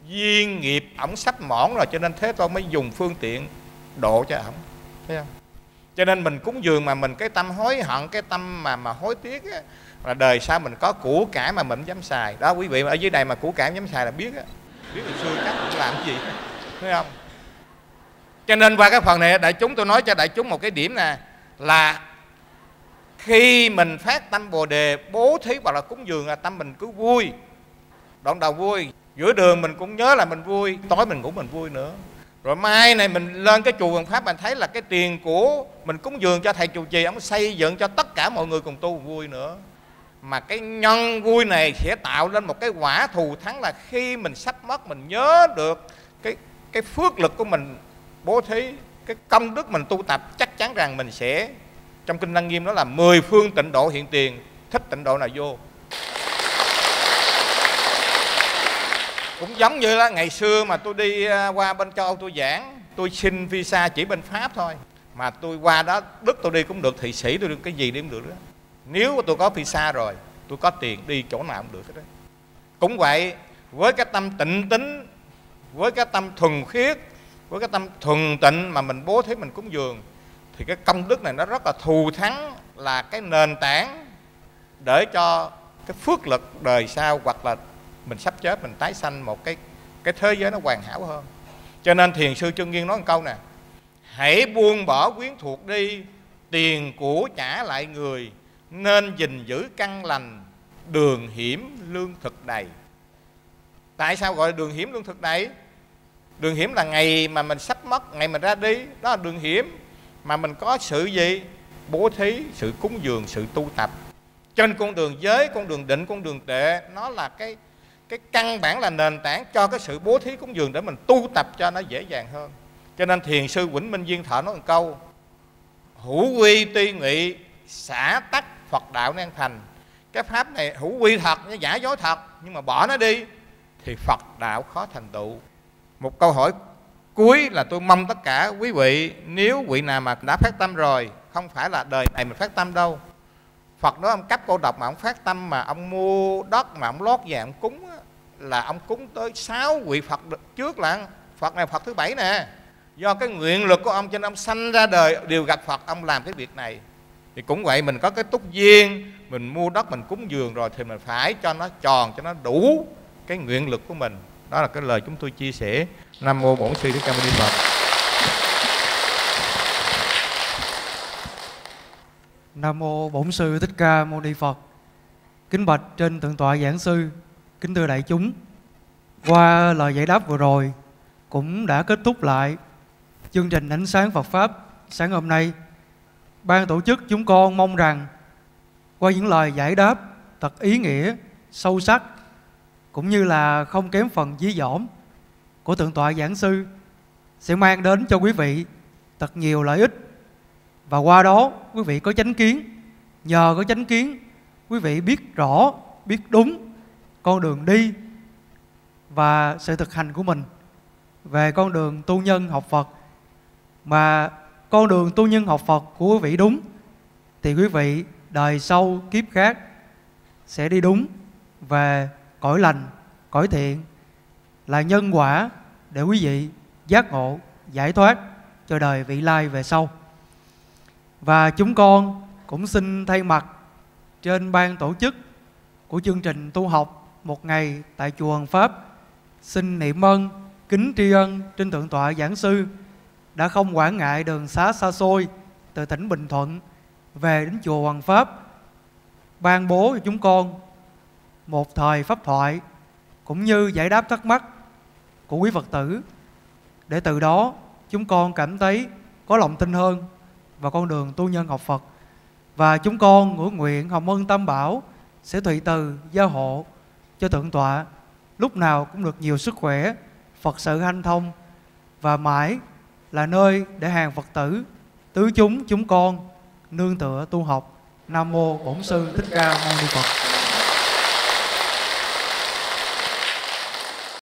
duyên nghiệp ổng sắp mỏn rồi, cho nên Thế Tôn mới dùng phương tiện độ cho ổng, thấy không? Cho nên mình cúng dường mà mình cái tâm hối hận, cái tâm mà hối tiếc á, là đời sau mình có củ cải mà mình dám xài đó. Quý vị ở dưới này mà củ cải dám xài là biết á, biết hồi xưa chắc cũng làm cái gì, thấy không? Cho nên qua cái phần này đại chúng, tôi nói cho đại chúng một cái điểm nè, là khi mình phát tâm Bồ Đề bố thí hoặc là cúng dường là tâm mình cứ vui, đoạn đầu vui, giữa đường mình cũng nhớ là mình vui, tối mình ngủ mình vui nữa. Rồi mai này mình lên cái chùa Hoằng Pháp, mình thấy là cái tiền của mình cúng dường cho thầy trụ trì, ông xây dựng cho tất cả mọi người cùng tu vui nữa. Mà cái nhân vui này sẽ tạo lên một cái quả thù thắng, là khi mình sắp mất mình nhớ được cái cái phước lực của mình bố thí, cái công đức mình tu tập, chắc chắn rằng mình sẽ, trong Kinh Lăng Nghiêm đó là 10 phương tịnh độ hiện tiền, thích tịnh độ nào vô. Cũng giống như là ngày xưa mà tôi đi qua bên châu Âu tôi giảng, tôi xin visa chỉ bên Pháp thôi, mà tôi qua đó Đức tôi đi cũng được, Thụy Sĩ tôi được, cái gì đi cũng được đó. Nếu tôi có visa rồi, tôi có tiền đi chỗ nào cũng được hết đó. Cũng vậy, với cái tâm tịnh tín, với cái tâm thuần khiết, với cái tâm thuần tịnh mà mình bố thí, mình cúng dường, thì cái công đức này nó rất là thù thắng, là cái nền tảng để cho cái phước lực đời sau, hoặc là mình sắp chết mình tái sanh một cái thế giới nó hoàn hảo hơn. Cho nên Thiền sư Chân Nghiên nói một câu nè: hãy buông bỏ quyến thuộc đi, tiền của trả lại người, nên gìn giữ căn lành, đường hiểm lương thực đầy. Tại sao gọi là đường hiểm lương thực đầy? Đường hiểm là ngày mà mình sắp mất, ngày mình ra đi, đó là đường hiểm. Mà mình có sự gì? Bố thí, sự cúng dường, sự tu tập. Trên con đường giới, con đường định, con đường tệ, nó là cái căn bản, là nền tảng cho cái sự bố thí cúng dường, để mình tu tập cho nó dễ dàng hơn. Cho nên Thiền sư Quỳnh Minh Duyên Thọ nói một câu: hữu quy ti nghị, xả tắc Phật đạo nên thành. Cái pháp này hữu quy thật, nó giả dối thật, nhưng mà bỏ nó đi thì Phật đạo khó thành tựu. Một câu hỏi cuối là tôi mong tất cả quý vị, nếu quý nào mà đã phát tâm rồi, không phải là đời này mình phát tâm đâu, Phật nói ông Cấp Cô Độc mà ông phát tâm, mà ông mua đất mà ông lót về ông cúng, là ông cúng tới 6 vị Phật trước, là Phật này Phật thứ 7 nè. Do cái nguyện lực của ông cho nên ông sanh ra đời đều gặp Phật, ông làm cái việc này. Thì cũng vậy, mình có cái túc duyên, mình mua đất mình cúng dường rồi thì mình phải cho nó tròn, cho nó đủ cái nguyện lực của mình. Đó là cái lời chúng tôi chia sẻ. Nam mô Bổn Sư Thích Ca Mâu Ni Phật. Nam mô Bổn Sư Thích Ca Mâu Ni Phật. Kính bạch trên thượng tọa giảng sư, kính thưa đại chúng, qua lời giải đáp vừa rồi cũng đã kết thúc lại chương trình Ánh Sáng Phật Pháp sáng hôm nay. Ban tổ chức chúng con mong rằng qua những lời giải đáp thật ý nghĩa, sâu sắc, cũng như là không kém phần dí dỏm của thượng tọa giảng sư, sẽ mang đến cho quý vị thật nhiều lợi ích. Và qua đó quý vị có chánh kiến, nhờ có chánh kiến quý vị biết rõ, biết đúng con đường đi và sự thực hành của mình về con đường tu nhân học Phật. Mà con đường tu nhân học Phật của quý vị đúng thì quý vị đời sau kiếp khác sẽ đi đúng về cõi lành, cõi thiện, là nhân quả để quý vị giác ngộ, giải thoát cho đời vị lai về sau. Và chúng con cũng xin thay mặt trên ban tổ chức của chương trình tu học một ngày tại Chùa Hoằng Pháp, xin niệm ơn, kính tri ân trên thượng tọa giảng sư đã không quản ngại đường xá xa xôi từ tỉnh Bình Thuận về đến Chùa Hoằng Pháp, ban bố cho chúng con một thời pháp thoại cũng như giải đáp thắc mắc của quý Phật tử, để từ đó chúng con cảm thấy có lòng tin hơn vào con đường tu nhân học Phật. Và chúng con ngưỡng nguyện hồng ân Tam Bảo sẽ tùy từ gia hộ cho thượng tọa lúc nào cũng được nhiều sức khỏe, Phật sự hanh thông, và mãi là nơi để hàng Phật tử tứ chúng con nương tựa tu học. Nam mô Bổn Sư Thích Ca Mâu Ni Phật.